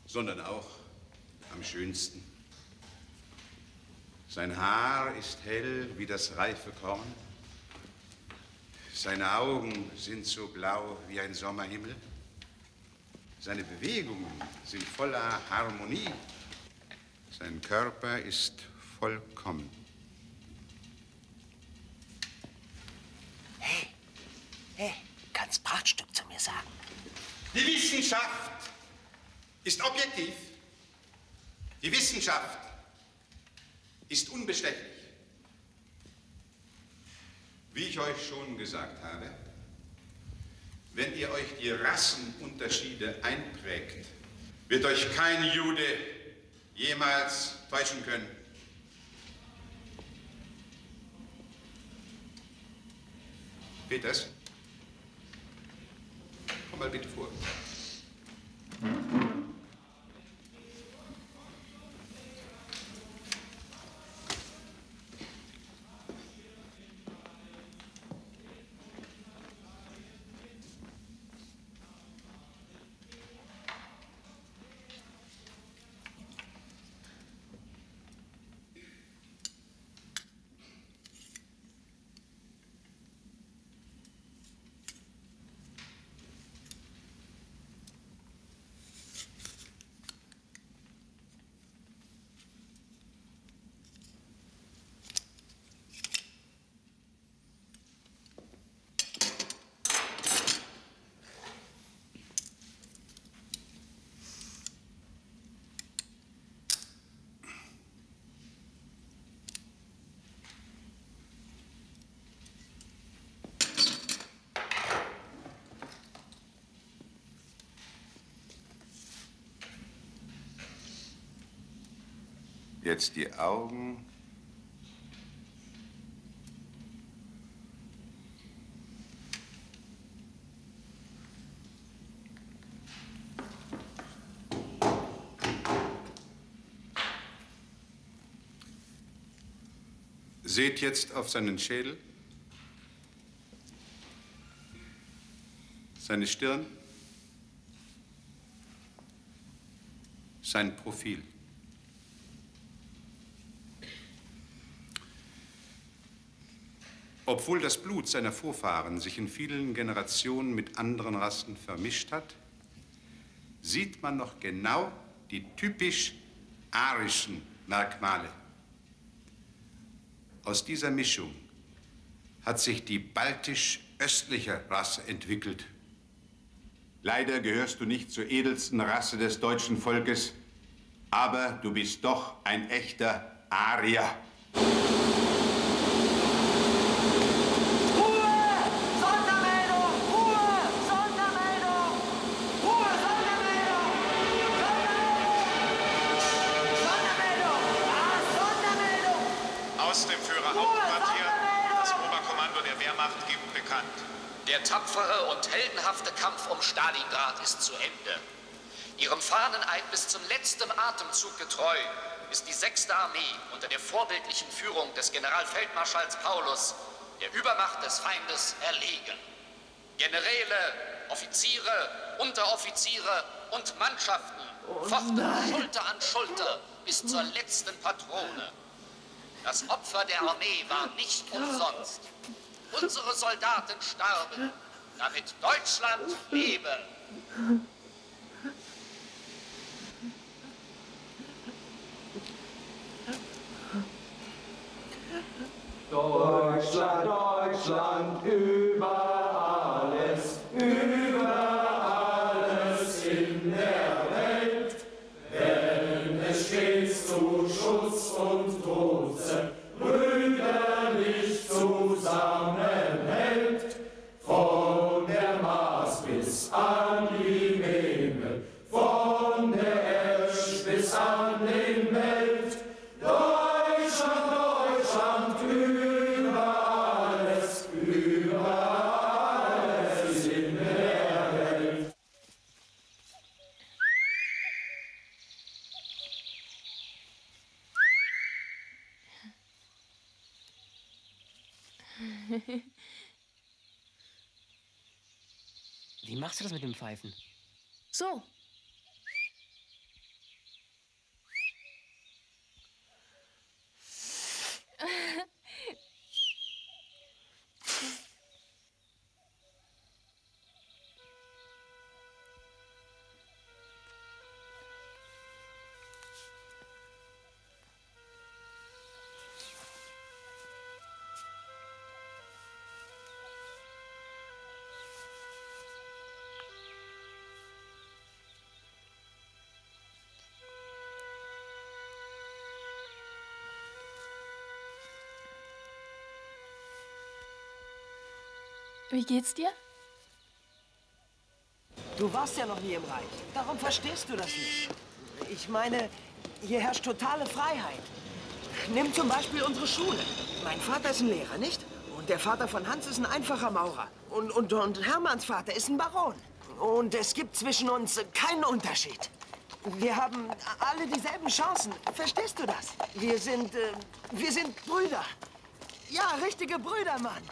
sondern auch am schönsten. Sein Haar ist hell wie das reife Korn. Seine Augen sind so blau wie ein Sommerhimmel. Seine Bewegungen sind voller Harmonie. Sein Körper ist vollkommen. Hey, kannst Prachtstück zu mir sagen. Die Wissenschaft ist objektiv. Die Wissenschaft ist unbestechlich. Wie ich euch schon gesagt habe, wenn ihr euch die Rassenunterschiede einprägt, wird euch kein Jude jemals täuschen können. Peters, komm mal bitte vor. Jetzt die Augen. Seht jetzt auf seinen Schädel, seine Stirn, sein Profil. Obwohl das Blut seiner Vorfahren sich in vielen Generationen mit anderen Rassen vermischt hat, sieht man noch genau die typisch arischen Merkmale. Aus dieser Mischung hat sich die baltisch-östliche Rasse entwickelt. Leider gehörst du nicht zur edelsten Rasse des deutschen Volkes, aber du bist doch ein echter Arier. Der tapfere und heldenhafte Kampf um Stalingrad ist zu Ende. Ihrem Fahneneid bis zum letzten Atemzug getreu ist die 6. Armee unter der vorbildlichen Führung des Generalfeldmarschalls Paulus der Übermacht des Feindes erlegen. Generäle, Offiziere, Unteroffiziere und Mannschaften fochten Schulter an Schulter bis zur letzten Patrone. Das Opfer der Armee war nicht umsonst. Unsere Soldaten starben, damit Deutschland lebe. Deutschland, Deutschland, über alles, über alles in der Welt. Denn es steht zu Schutz und Trotze, brüderlich zusammenhält, von der Maas bis an die Memel, von der Ersch bis an den Welt. Deutschland, Deutschland, überall. Wie machst du das mit dem Pfeifen? So. Wie geht's dir? Du warst ja noch nie im Reich. Darum verstehst du das nicht. Ich meine, hier herrscht totale Freiheit. Nimm zum Beispiel unsere Schule. Mein Vater ist ein Lehrer, nicht? Und der Vater von Hans ist ein einfacher Maurer. Und Hermanns Vater ist ein Baron. Und es gibt zwischen uns keinen Unterschied. Wir haben alle dieselben Chancen. Verstehst du das? Wir sind Brüder. Ja, richtige Brüder, Mann.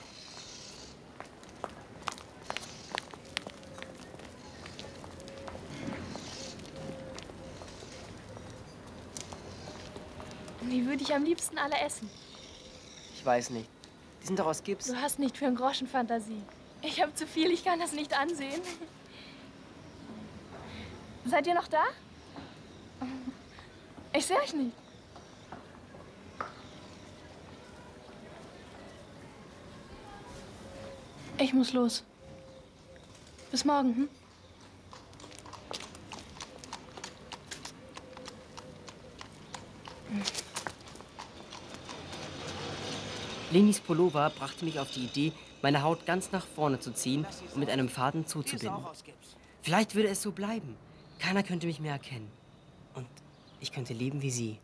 Die würde ich am liebsten alle essen. Ich weiß nicht. Die sind doch aus Gips. Du hast nicht für einen Groschen Fantasie. Ich habe zu viel, ich kann das nicht ansehen. Seid ihr noch da? Ich sehe euch nicht. Ich muss los. Bis morgen, hm? Lenis Pullover brachte mich auf die Idee, meine Haut ganz nach vorne zu ziehen und mit einem Faden zuzubinden. Vielleicht würde es so bleiben. Keiner könnte mich mehr erkennen. Und ich könnte leben wie sie.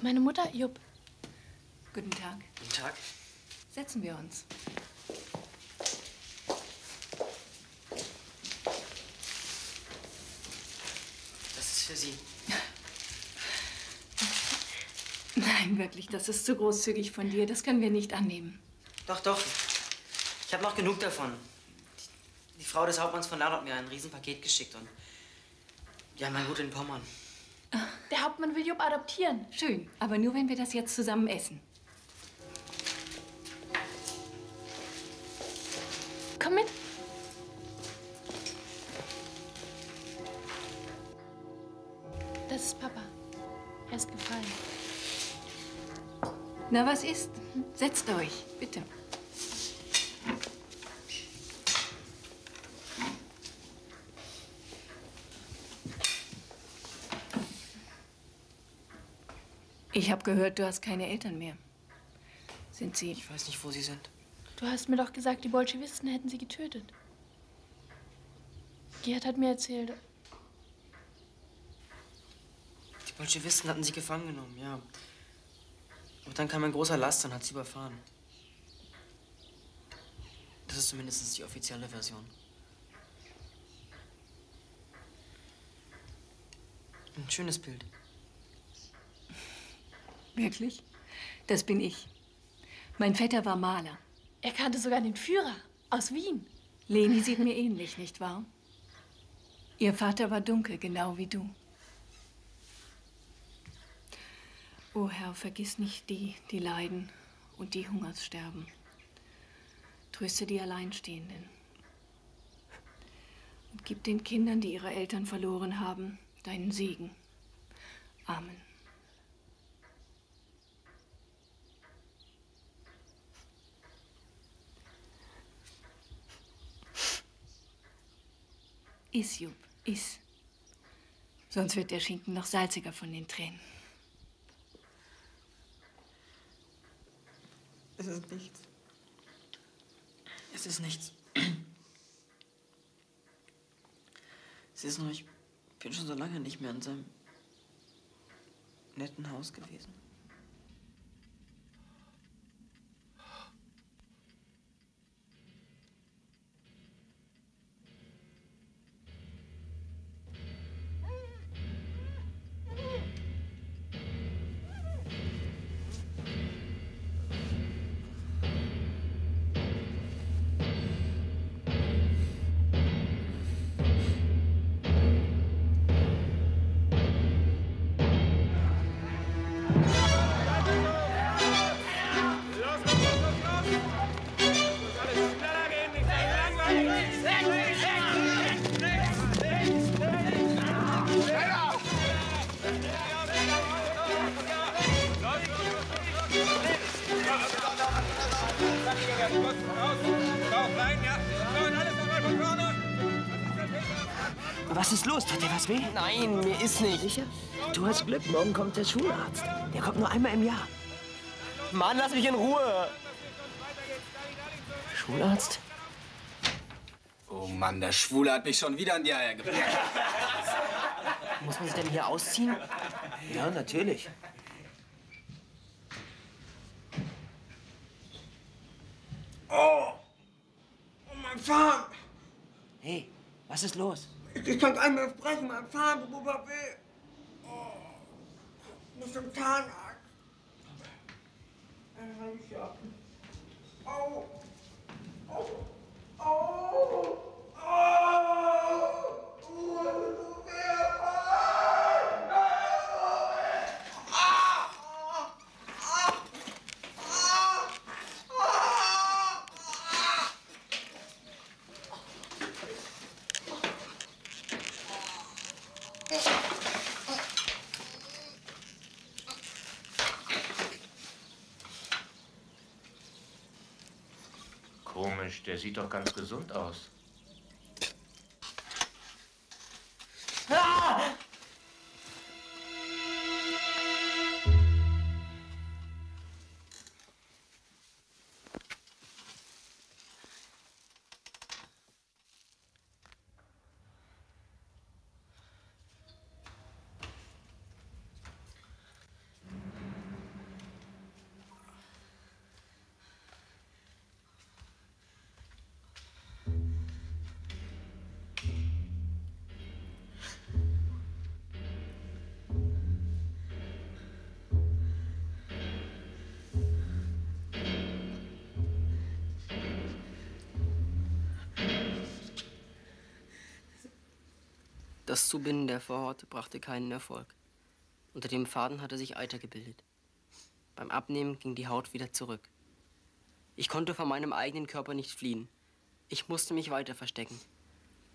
Meine Mutter, Jupp. Guten Tag. Guten Tag. Setzen wir uns. Das ist für Sie. Nein, wirklich, das ist zu großzügig von dir. Das können wir nicht annehmen. Doch, doch. Ich habe noch genug davon. Die Frau des Hauptmanns von Lodz hat mir ein Riesenpaket geschickt und... Ja, mein Gut in Pommern. Der Hauptmann will Jupp adoptieren. Schön, aber nur, wenn wir das jetzt zusammen essen. Komm mit. Das ist Papa. Er ist gefallen. Na, was ist? Setzt euch, bitte. Ich habe gehört, du hast keine Eltern mehr. Sind sie... Ich weiß nicht, wo sie sind. Du hast mir doch gesagt, die Bolschewisten hätten sie getötet. Gerhard hat mir erzählt. Die Bolschewisten hatten sie gefangen genommen, ja. Und dann kam ein großer Laster und hat sie überfahren. Das ist zumindest die offizielle Version. Ein schönes Bild. Wirklich? Das bin ich. Mein Vetter war Maler. Er kannte sogar den Führer aus Wien. Leni sieht mir ähnlich, nicht wahr? Ihr Vater war dunkel, genau wie du. O Herr, vergiss nicht die, die leiden und die Hungers sterben. Tröste die Alleinstehenden. Und gib den Kindern, die ihre Eltern verloren haben, deinen Segen. Amen. Iss, Jupp, iss. Sonst wird der Schinken noch salziger von den Tränen. Es ist nichts. Es ist nichts. Siehst du noch, ich bin schon so lange nicht mehr in seinem netten Haus gewesen. Was ist los? Tut dir was weh? Nein, mir ist nicht. Sicher? Du hast Glück, morgen kommt der Schularzt. Der kommt nur einmal im Jahr. Mann, lass mich in Ruhe. Schularzt? Oh Mann, der Schwule hat mich schon wieder an die Eier gebracht. Muss man sich denn hier ausziehen? Ja, natürlich. Oh! Oh, mein Faden! Hey, was ist los? Ich kann gar nicht mehr sprechen, mein Faden tut mir weh. Ich muss zum Zahnarzt. Oh! Oh! Oh! Oh! Oh! Komisch, der sieht doch ganz gesund aus. Ah! Das Zubinden der Vorhaut brachte keinen Erfolg. Unter dem Faden hatte sich Eiter gebildet. Beim Abnehmen ging die Haut wieder zurück. Ich konnte von meinem eigenen Körper nicht fliehen. Ich musste mich weiter verstecken.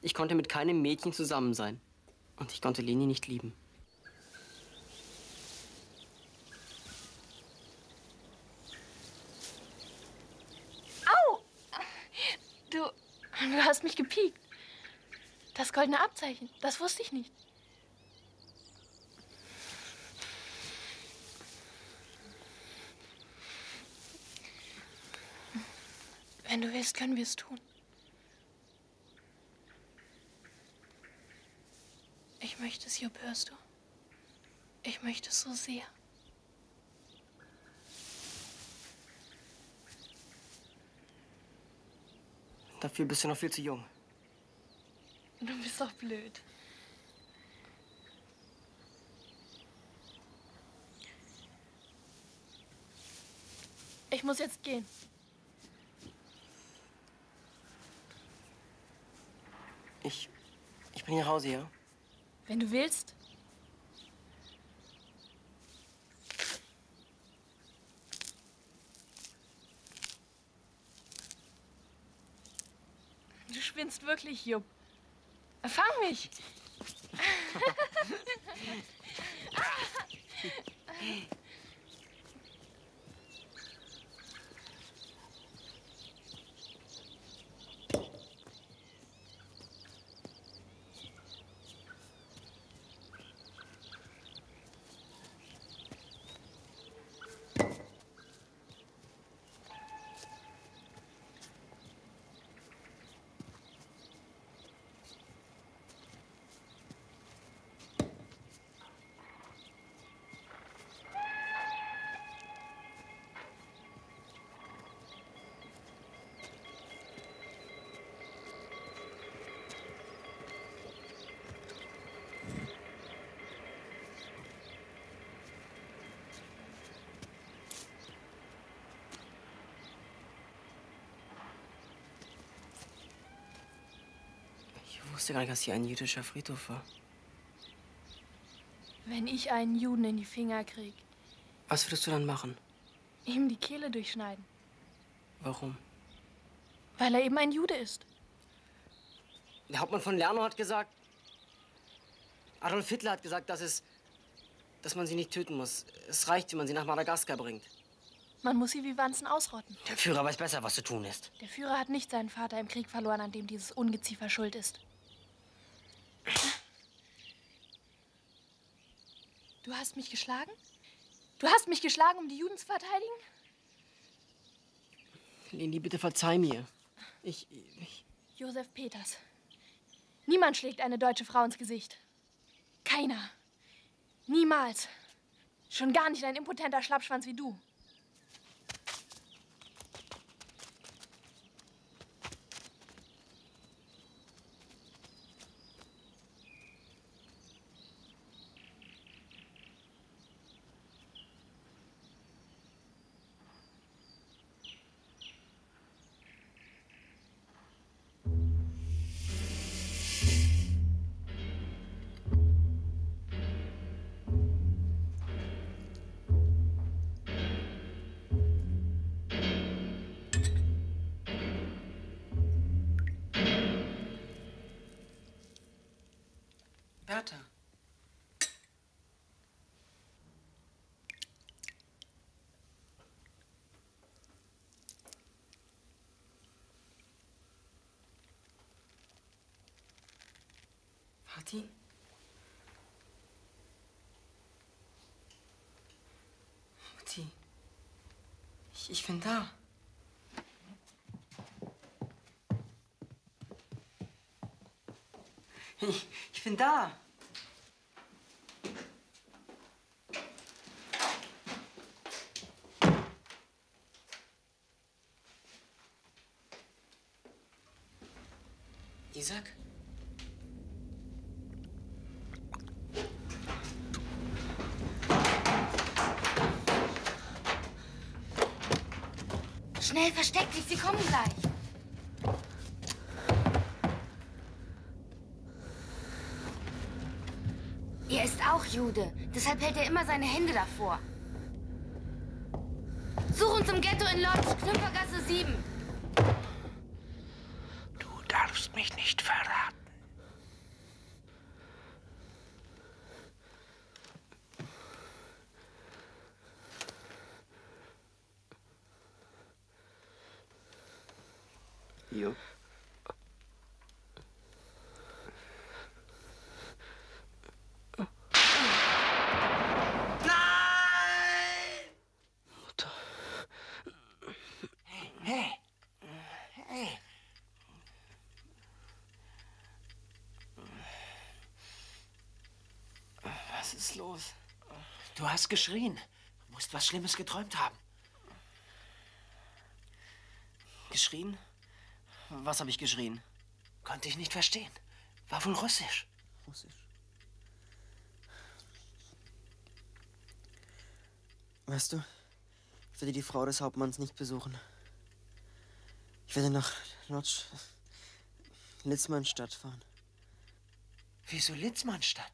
Ich konnte mit keinem Mädchen zusammen sein. Und ich konnte Leni nicht lieben. Au! Du hast mich gepiekt. Das goldene Abzeichen, das wusste ich nicht. Wenn du willst, können wir es tun. Ich möchte es, Jupp, hörst du? Ich möchte es so sehr. Dafür bist du noch viel zu jung. Du bist doch blöd. Ich muss jetzt gehen. Ich bin nach Hause, ja? Wenn du willst. Du spinnst wirklich, Jupp. Fang mich! Ich wusste gar nicht, dass hier ein jüdischer Friedhof war. Wenn ich einen Juden in die Finger krieg. Was würdest du dann machen? Ihm die Kehle durchschneiden. Warum? Weil er eben ein Jude ist. Der Hauptmann von Lernow hat gesagt, Adolf Hitler hat gesagt, dass man sie nicht töten muss. Es reicht, wenn man sie nach Madagaskar bringt. Man muss sie wie Wanzen ausrotten. Der Führer weiß besser, was zu tun ist. Der Führer hat nicht seinen Vater im Krieg verloren, an dem dieses Ungeziefer schuld ist. Du hast mich geschlagen? Du hast mich geschlagen, um die Juden zu verteidigen? Leni, bitte verzeih mir. Josef Peters. Niemand schlägt eine deutsche Frau ins Gesicht. Keiner. Niemals. Schon gar nicht ein impotenter Schlappschwanz wie du. Party? Mutti, ich bin da. Ich bin da. Isaac? Schnell, versteck dich, sie kommen gleich. Er ist auch Jude, deshalb hält er immer seine Hände davor. Such uns im Ghetto in Lodz, Knüpfergasse 7. Du darfst mich nicht verraten. Jo. Nein! Mutter. Hey, hey. Was ist los? Du hast geschrien. Du musst was Schlimmes geträumt haben. Geschrien? Was habe ich geschrien? Konnte ich nicht verstehen. War wohl Russisch. Russisch? Weißt du, ich werde die Frau des Hauptmanns nicht besuchen. Ich werde nach Lodz, Litzmannstadt fahren. Wieso Litzmannstadt?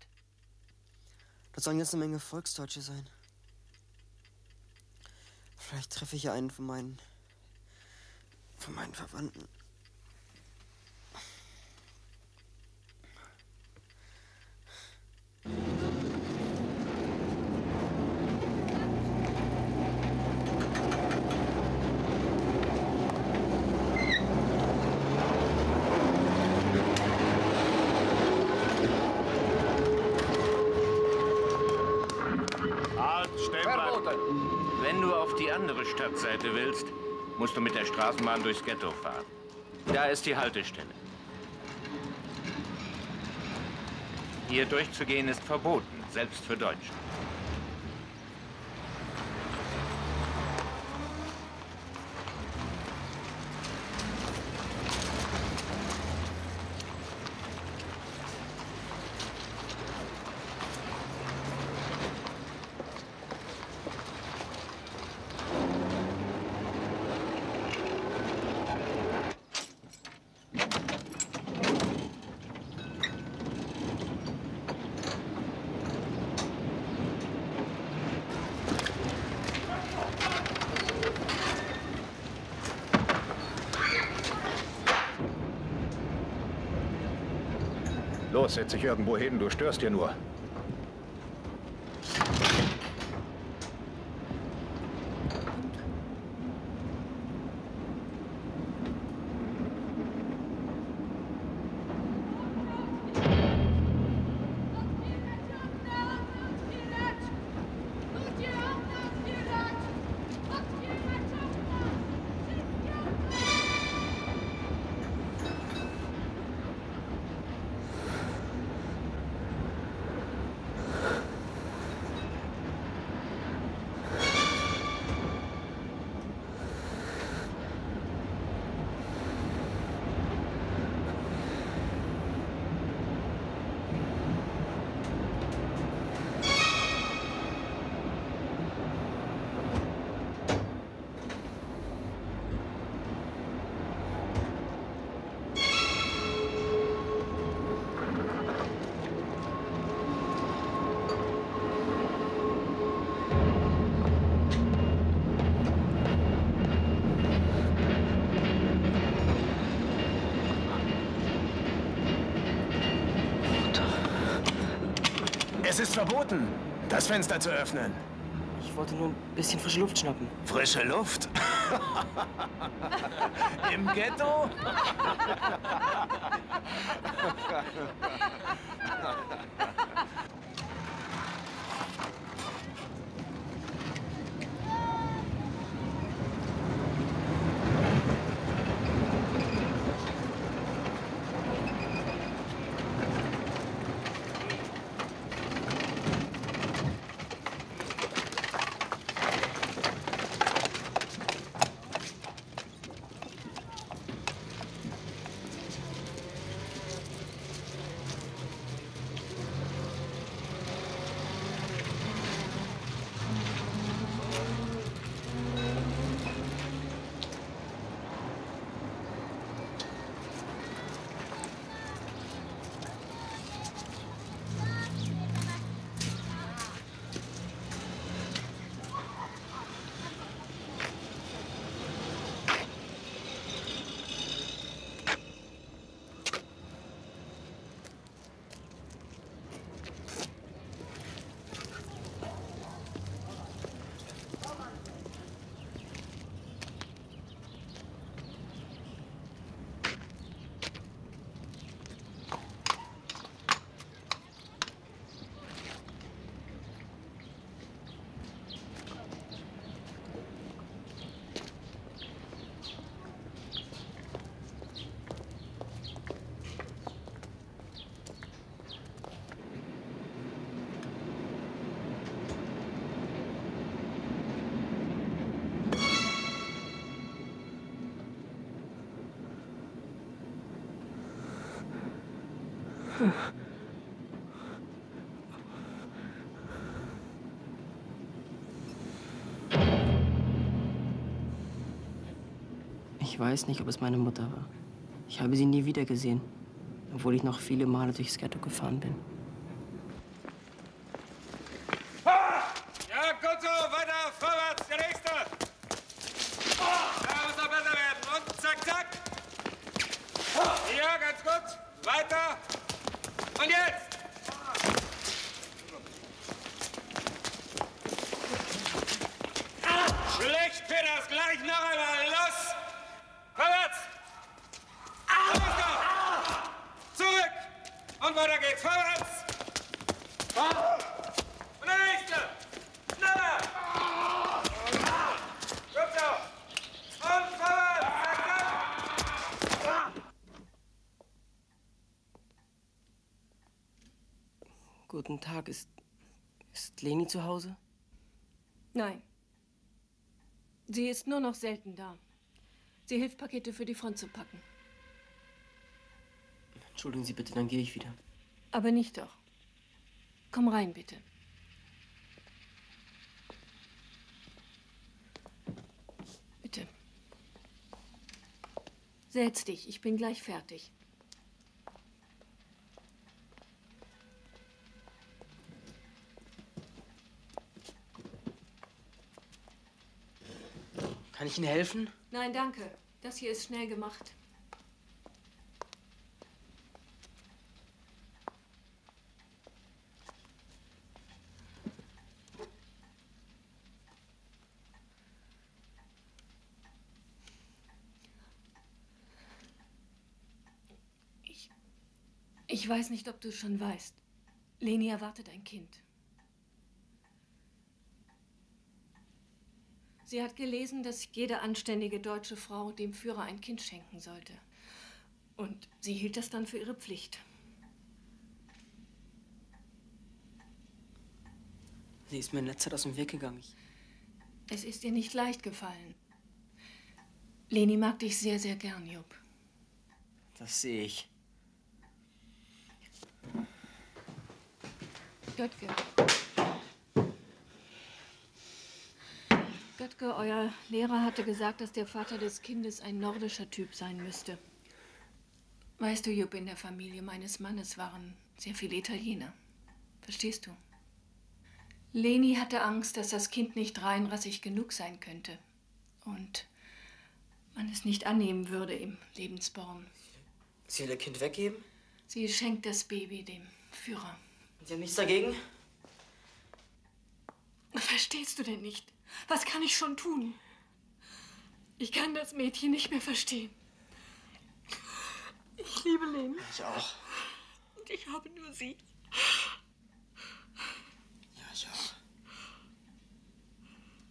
Dort sollen jetzt eine Menge Volksdeutsche sein. Vielleicht treffe ich ja einen von meinen Verwandten. Wenn du auf die andere Stadtseite willst, musst du mit der Straßenbahn durchs Ghetto fahren. Da ist die Haltestelle. Hier durchzugehen ist verboten, selbst für Deutsche. Los, setz dich irgendwo hin, du störst hier nur. Es ist verboten, das Fenster zu öffnen. Ich wollte nur ein bisschen frische Luft schnappen. Frische Luft? Im Ghetto? Ich weiß nicht, ob es meine Mutter war. Ich habe sie nie wieder gesehen, obwohl ich noch viele Male durchs Ghetto gefahren bin. Ja, gut so, weiter, vorwärts, der Nächste! Da muss noch besser werden und zack, zack! Ja, ganz gut, weiter! Und jetzt! Schlecht, Peters, gleich noch einmal, los! Vorwärts! Zurück! Und weiter geht's, vorwärts! Und der Nächste! Schneller! Gut so! Und vorwärts! Guten Tag, ist Leni zu Hause? Nein. Sie ist nur noch selten da. Sie hilft, Pakete für die Front zu packen. Entschuldigen Sie bitte, dann gehe ich wieder. Aber nicht doch. Komm rein, bitte. Bitte. Setz dich, ich bin gleich fertig. Kann ich Ihnen helfen? Nein, danke. Das hier ist schnell gemacht. Ich weiß nicht, ob du es schon weißt. Leni erwartet ein Kind. Sie hat gelesen, dass jede anständige deutsche Frau dem Führer ein Kind schenken sollte. Und sie hielt das dann für ihre Pflicht. Sie ist mir in letzter Zeit aus dem Weg gegangen. Es ist ihr nicht leicht gefallen. Leni mag dich sehr, sehr gern, Jupp. Das sehe ich. Götke. Götke, euer Lehrer hatte gesagt, dass der Vater des Kindes ein nordischer Typ sein müsste. Weißt du, Jupp, in der Familie meines Mannes waren sehr viele Italiener. Verstehst du? Leni hatte Angst, dass das Kind nicht reinrassig genug sein könnte. Und man es nicht annehmen würde im Lebensborn. Sie will ihr Kind weggeben? Sie schenkt das Baby dem Führer. Und Sie haben nichts dagegen? Verstehst du denn nicht? Was kann ich schon tun? Ich kann das Mädchen nicht mehr verstehen. Ich liebe Leni. Ich auch. Und ich habe nur sie. Ja, ich auch.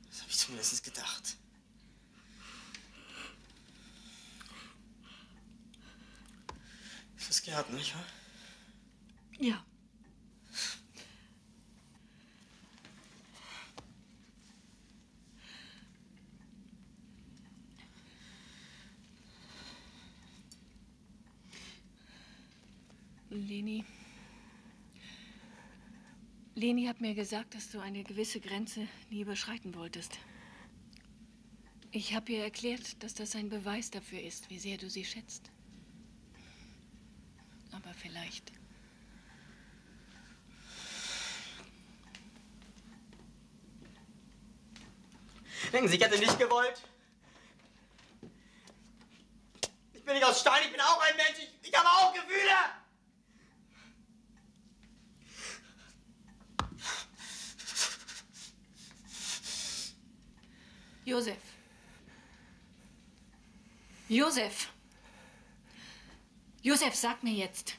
Das habe ich zumindest gedacht. Das ist Gerhard, nicht wahr? Ja. Leni hat mir gesagt, dass du eine gewisse Grenze nie überschreiten wolltest. Ich habe ihr erklärt, dass das ein Beweis dafür ist, wie sehr du sie schätzt. Aber vielleicht... Denken Sie, ich hätte nicht gewollt? Ich bin nicht aus Stein, ich bin auch ein Mensch, ich habe auch Gefühle! Josef. Josef. Josef, sag mir jetzt.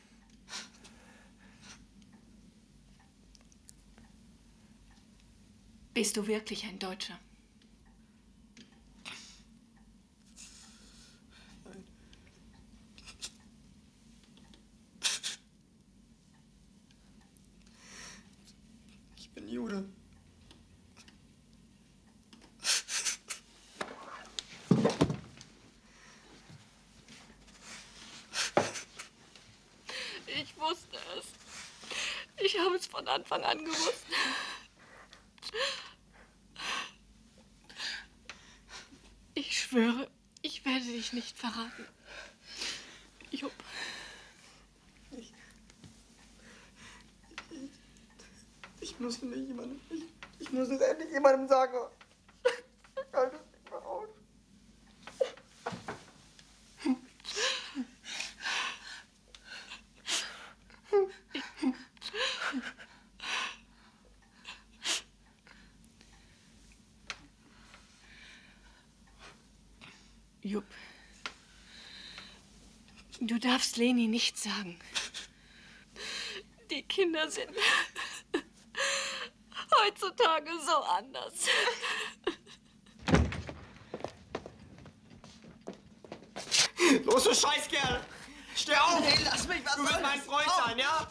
Bist du wirklich ein Deutscher? Nein. Ich bin Jude. Ich habe es von Anfang an gewusst. Ich schwöre, ich werde dich nicht verraten. Jupp. Ich muss nicht jemandem. Ich muss es endlich jemandem sagen. Ich halte es nicht mehr aus. Jupp, du darfst Leni nichts sagen. Die Kinder sind heutzutage so anders. Los, du Scheißkerl! Steh auf! Hey, lass mich, was du willst mein Freund sein, ja?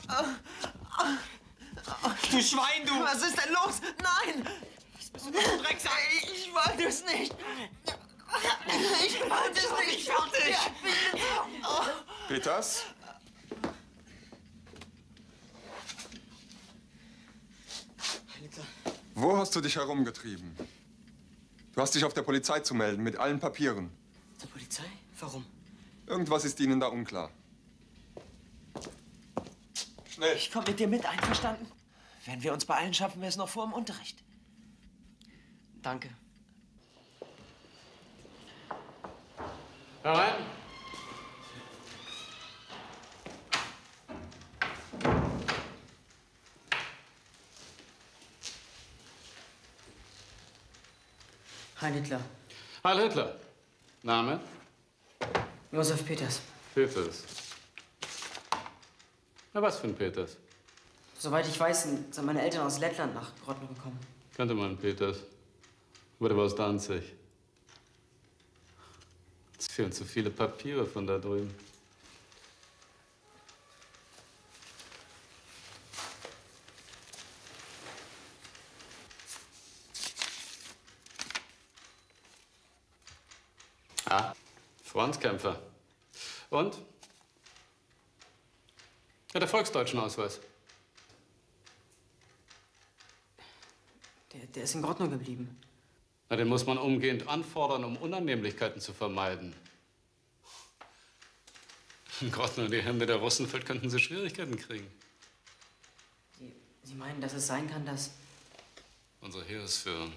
Du Schwein, du! Was ist denn los? Nein! Was bist du für ein Drecksack? Ich wollte es nicht! Ich wollte es nicht fertig! Peters? Wo hast du dich herumgetrieben? Du hast dich auf der Polizei zu melden, mit allen Papieren. Der Polizei? Warum? Irgendwas ist ihnen da unklar. Schnell! Ich komme mit dir mit, einverstanden? Wenn wir uns beeilen, schaffen wir es noch vor dem Unterricht. Danke. Herein. Heil Hitler. Heil Hitler. Name? Josef Peters. Peters. Na, was für ein Peters? Soweit ich weiß, sind meine Eltern aus Lettland nach Grodno gekommen. Kannte man einen Peters. Aber der war aus Danzig. Es fehlen zu viele Papiere von da drüben. Ah, Frontkämpfer. Und? Ja, der volksdeutschen Ausweis. Der ist in Grodno geblieben. Na, den muss man umgehend anfordern, um Unannehmlichkeiten zu vermeiden. In Grodno in die Hände der Russen fällt, könnten sie Schwierigkeiten kriegen. Sie meinen, dass es sein kann, dass... Unsere Heeresführung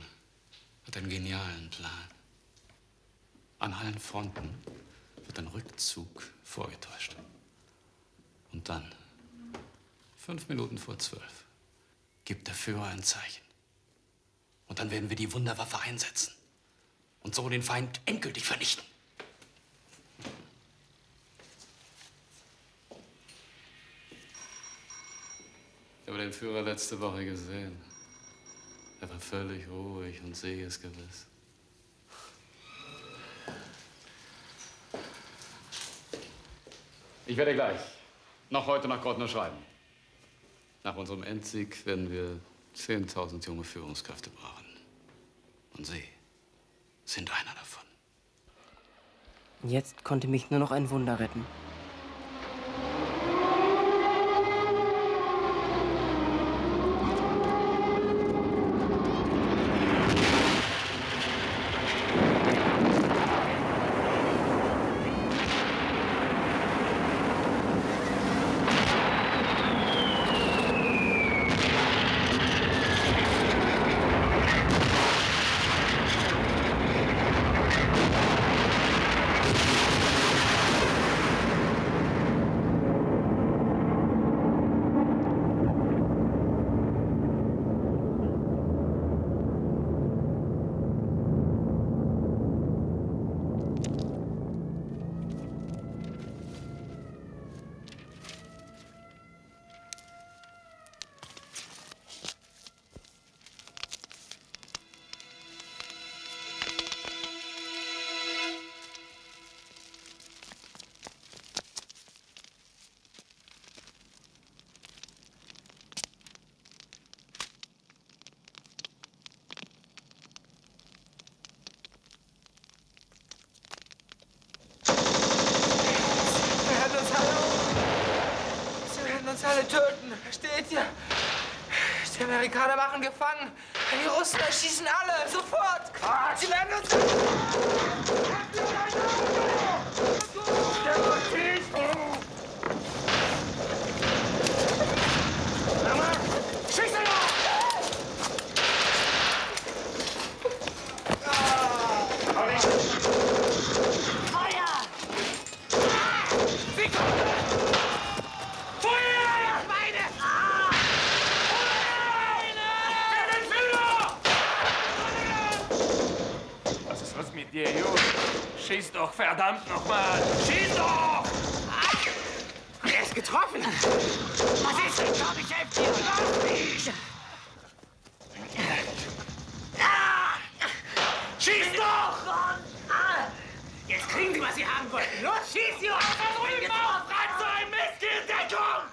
hat einen genialen Plan. An allen Fronten wird ein Rückzug vorgetäuscht. Und dann, 12:05, gibt der Führer ein Zeichen. Und dann werden wir die Wunderwaffe einsetzen. Und so den Feind endgültig vernichten. Ich habe den Führer letzte Woche gesehen. Er war völlig ruhig und siegesgewiss. Ich werde gleich, noch heute nach Grodno schreiben. Nach unserem Endsieg werden wir 10.000 junge Führungskräfte brauchen. Und Sie sind einer davon. Jetzt konnte mich nur noch ein Wunder retten. Die Amerikaner machen gefangen. Die Russen erschießen alle. Sofort. Quatsch. Sie werden uns... Schieß doch, verdammt nochmal! Schieß doch! Er ist getroffen! Was ist denn? Komm, ich helf dir! Lass mich! Schieß doch! Jetzt kriegen Sie, was Sie haben wollten! Los, schieß, Jungs! Da drüben auf! Rein zu einem Mist in Deckung!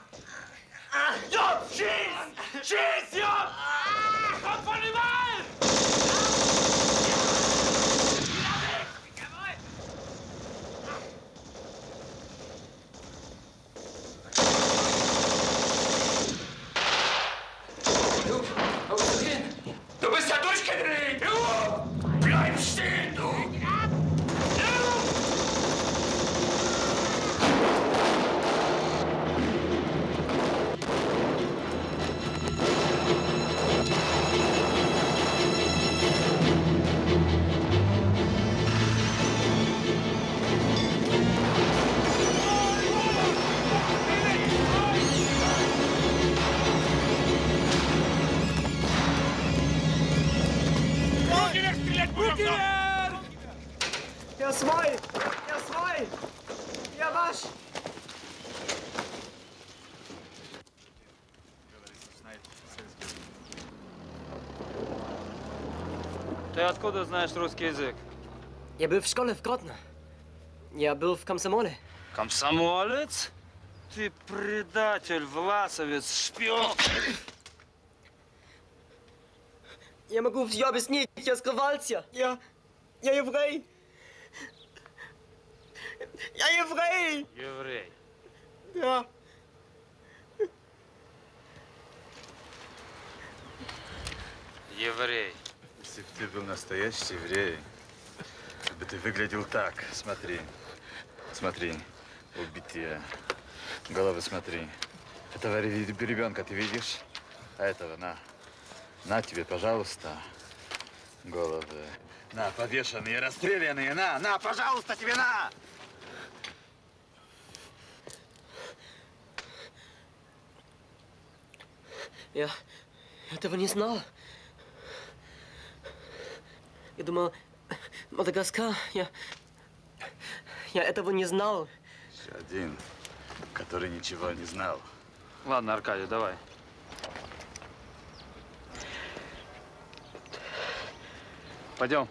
Jungs, schieß! Schieß, Jungs! Komm von überall! Ты откуда знаешь русский язык? Я был в школе в Гродно. Я был в комсомоле. Комсомолец? Ты предатель, власовец, шпион! Я могу все объяснить. Я скрывался. Я еврей. Я еврей. Еврей. Да. Еврей. Если бы ты был настоящий еврей, бы ты выглядел так. Смотри. Смотри. Убитые. Головы смотри. Этого ребенка ты видишь? А этого на. На тебе, пожалуйста, головы. На, повешенные, расстрелянные, на, пожалуйста, тебе на! Я этого не знал. Я думал, Мадагаскар, я этого не знал. Еще один, который ничего не знал. Ладно, Аркадий, давай. Пойдем.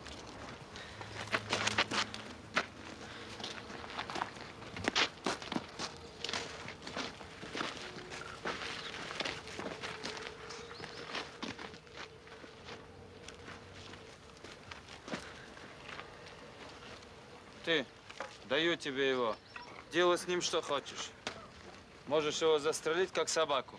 Ты, даю тебе его. Делай с ним что хочешь. Можешь его застрелить, как собаку.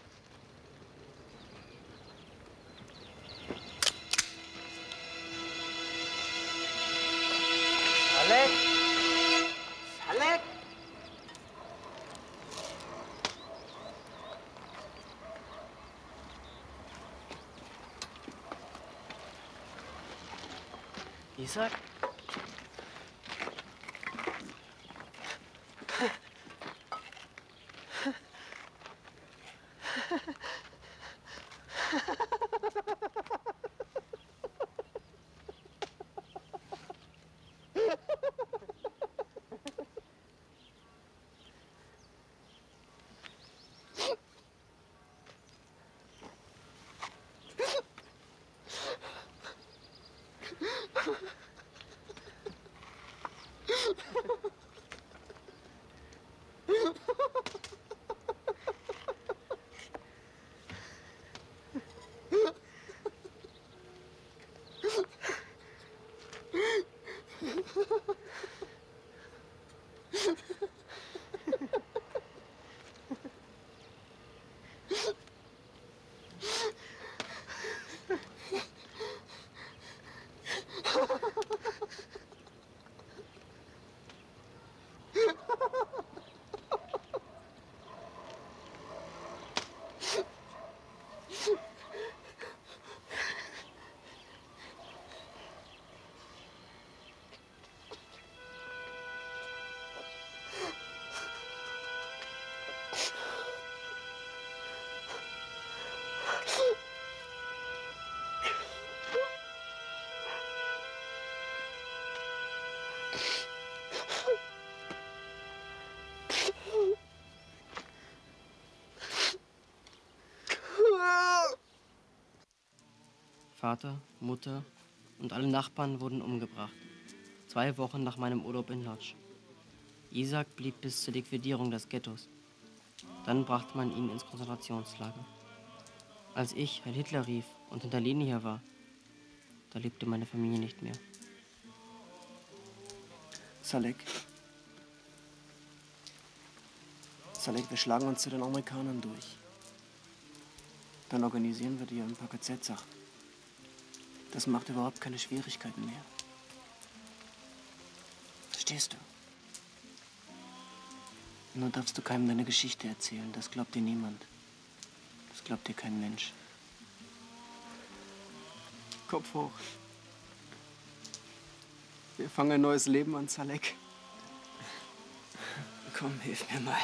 Isaac? Vater, Mutter und alle Nachbarn wurden umgebracht, 2 Wochen nach meinem Urlaub in Lodz. Isaac blieb bis zur Liquidierung des Ghettos. Dann brachte man ihn ins Konzentrationslager. Als ich Heil Hitler rief und hinter Leni hier war, da lebte meine Familie nicht mehr. Salek. Salek, wir schlagen uns zu den Amerikanern durch. Dann organisieren wir dir ein paar KZ-Sachen. Das macht überhaupt keine Schwierigkeiten mehr. Verstehst du? Nur darfst du keinem deine Geschichte erzählen. Das glaubt dir niemand. Das glaubt dir kein Mensch. Kopf hoch. Wir fangen ein neues Leben an, Salek. Komm, hilf mir mal.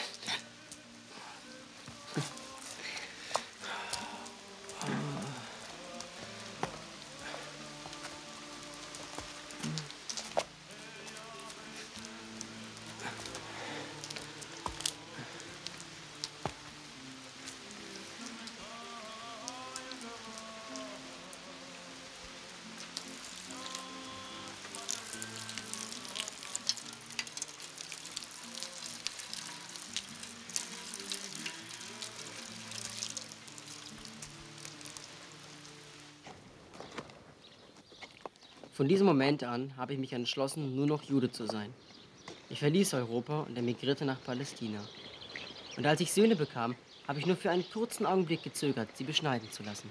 Von diesem Moment an habe ich mich entschlossen, nur noch Jude zu sein. Ich verließ Europa und emigrierte nach Palästina. Und als ich Söhne bekam, habe ich nur für einen kurzen Augenblick gezögert, sie beschneiden zu lassen.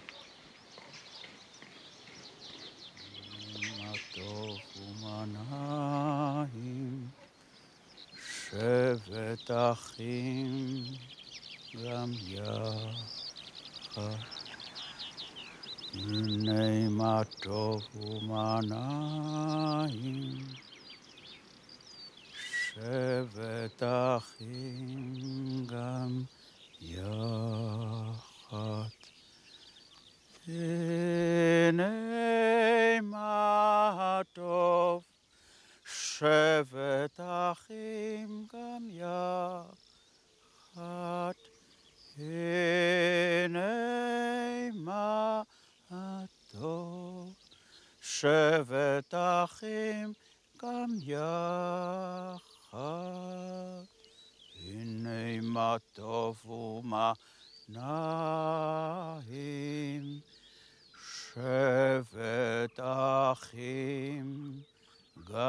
Achim, Gam,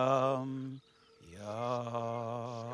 Ja.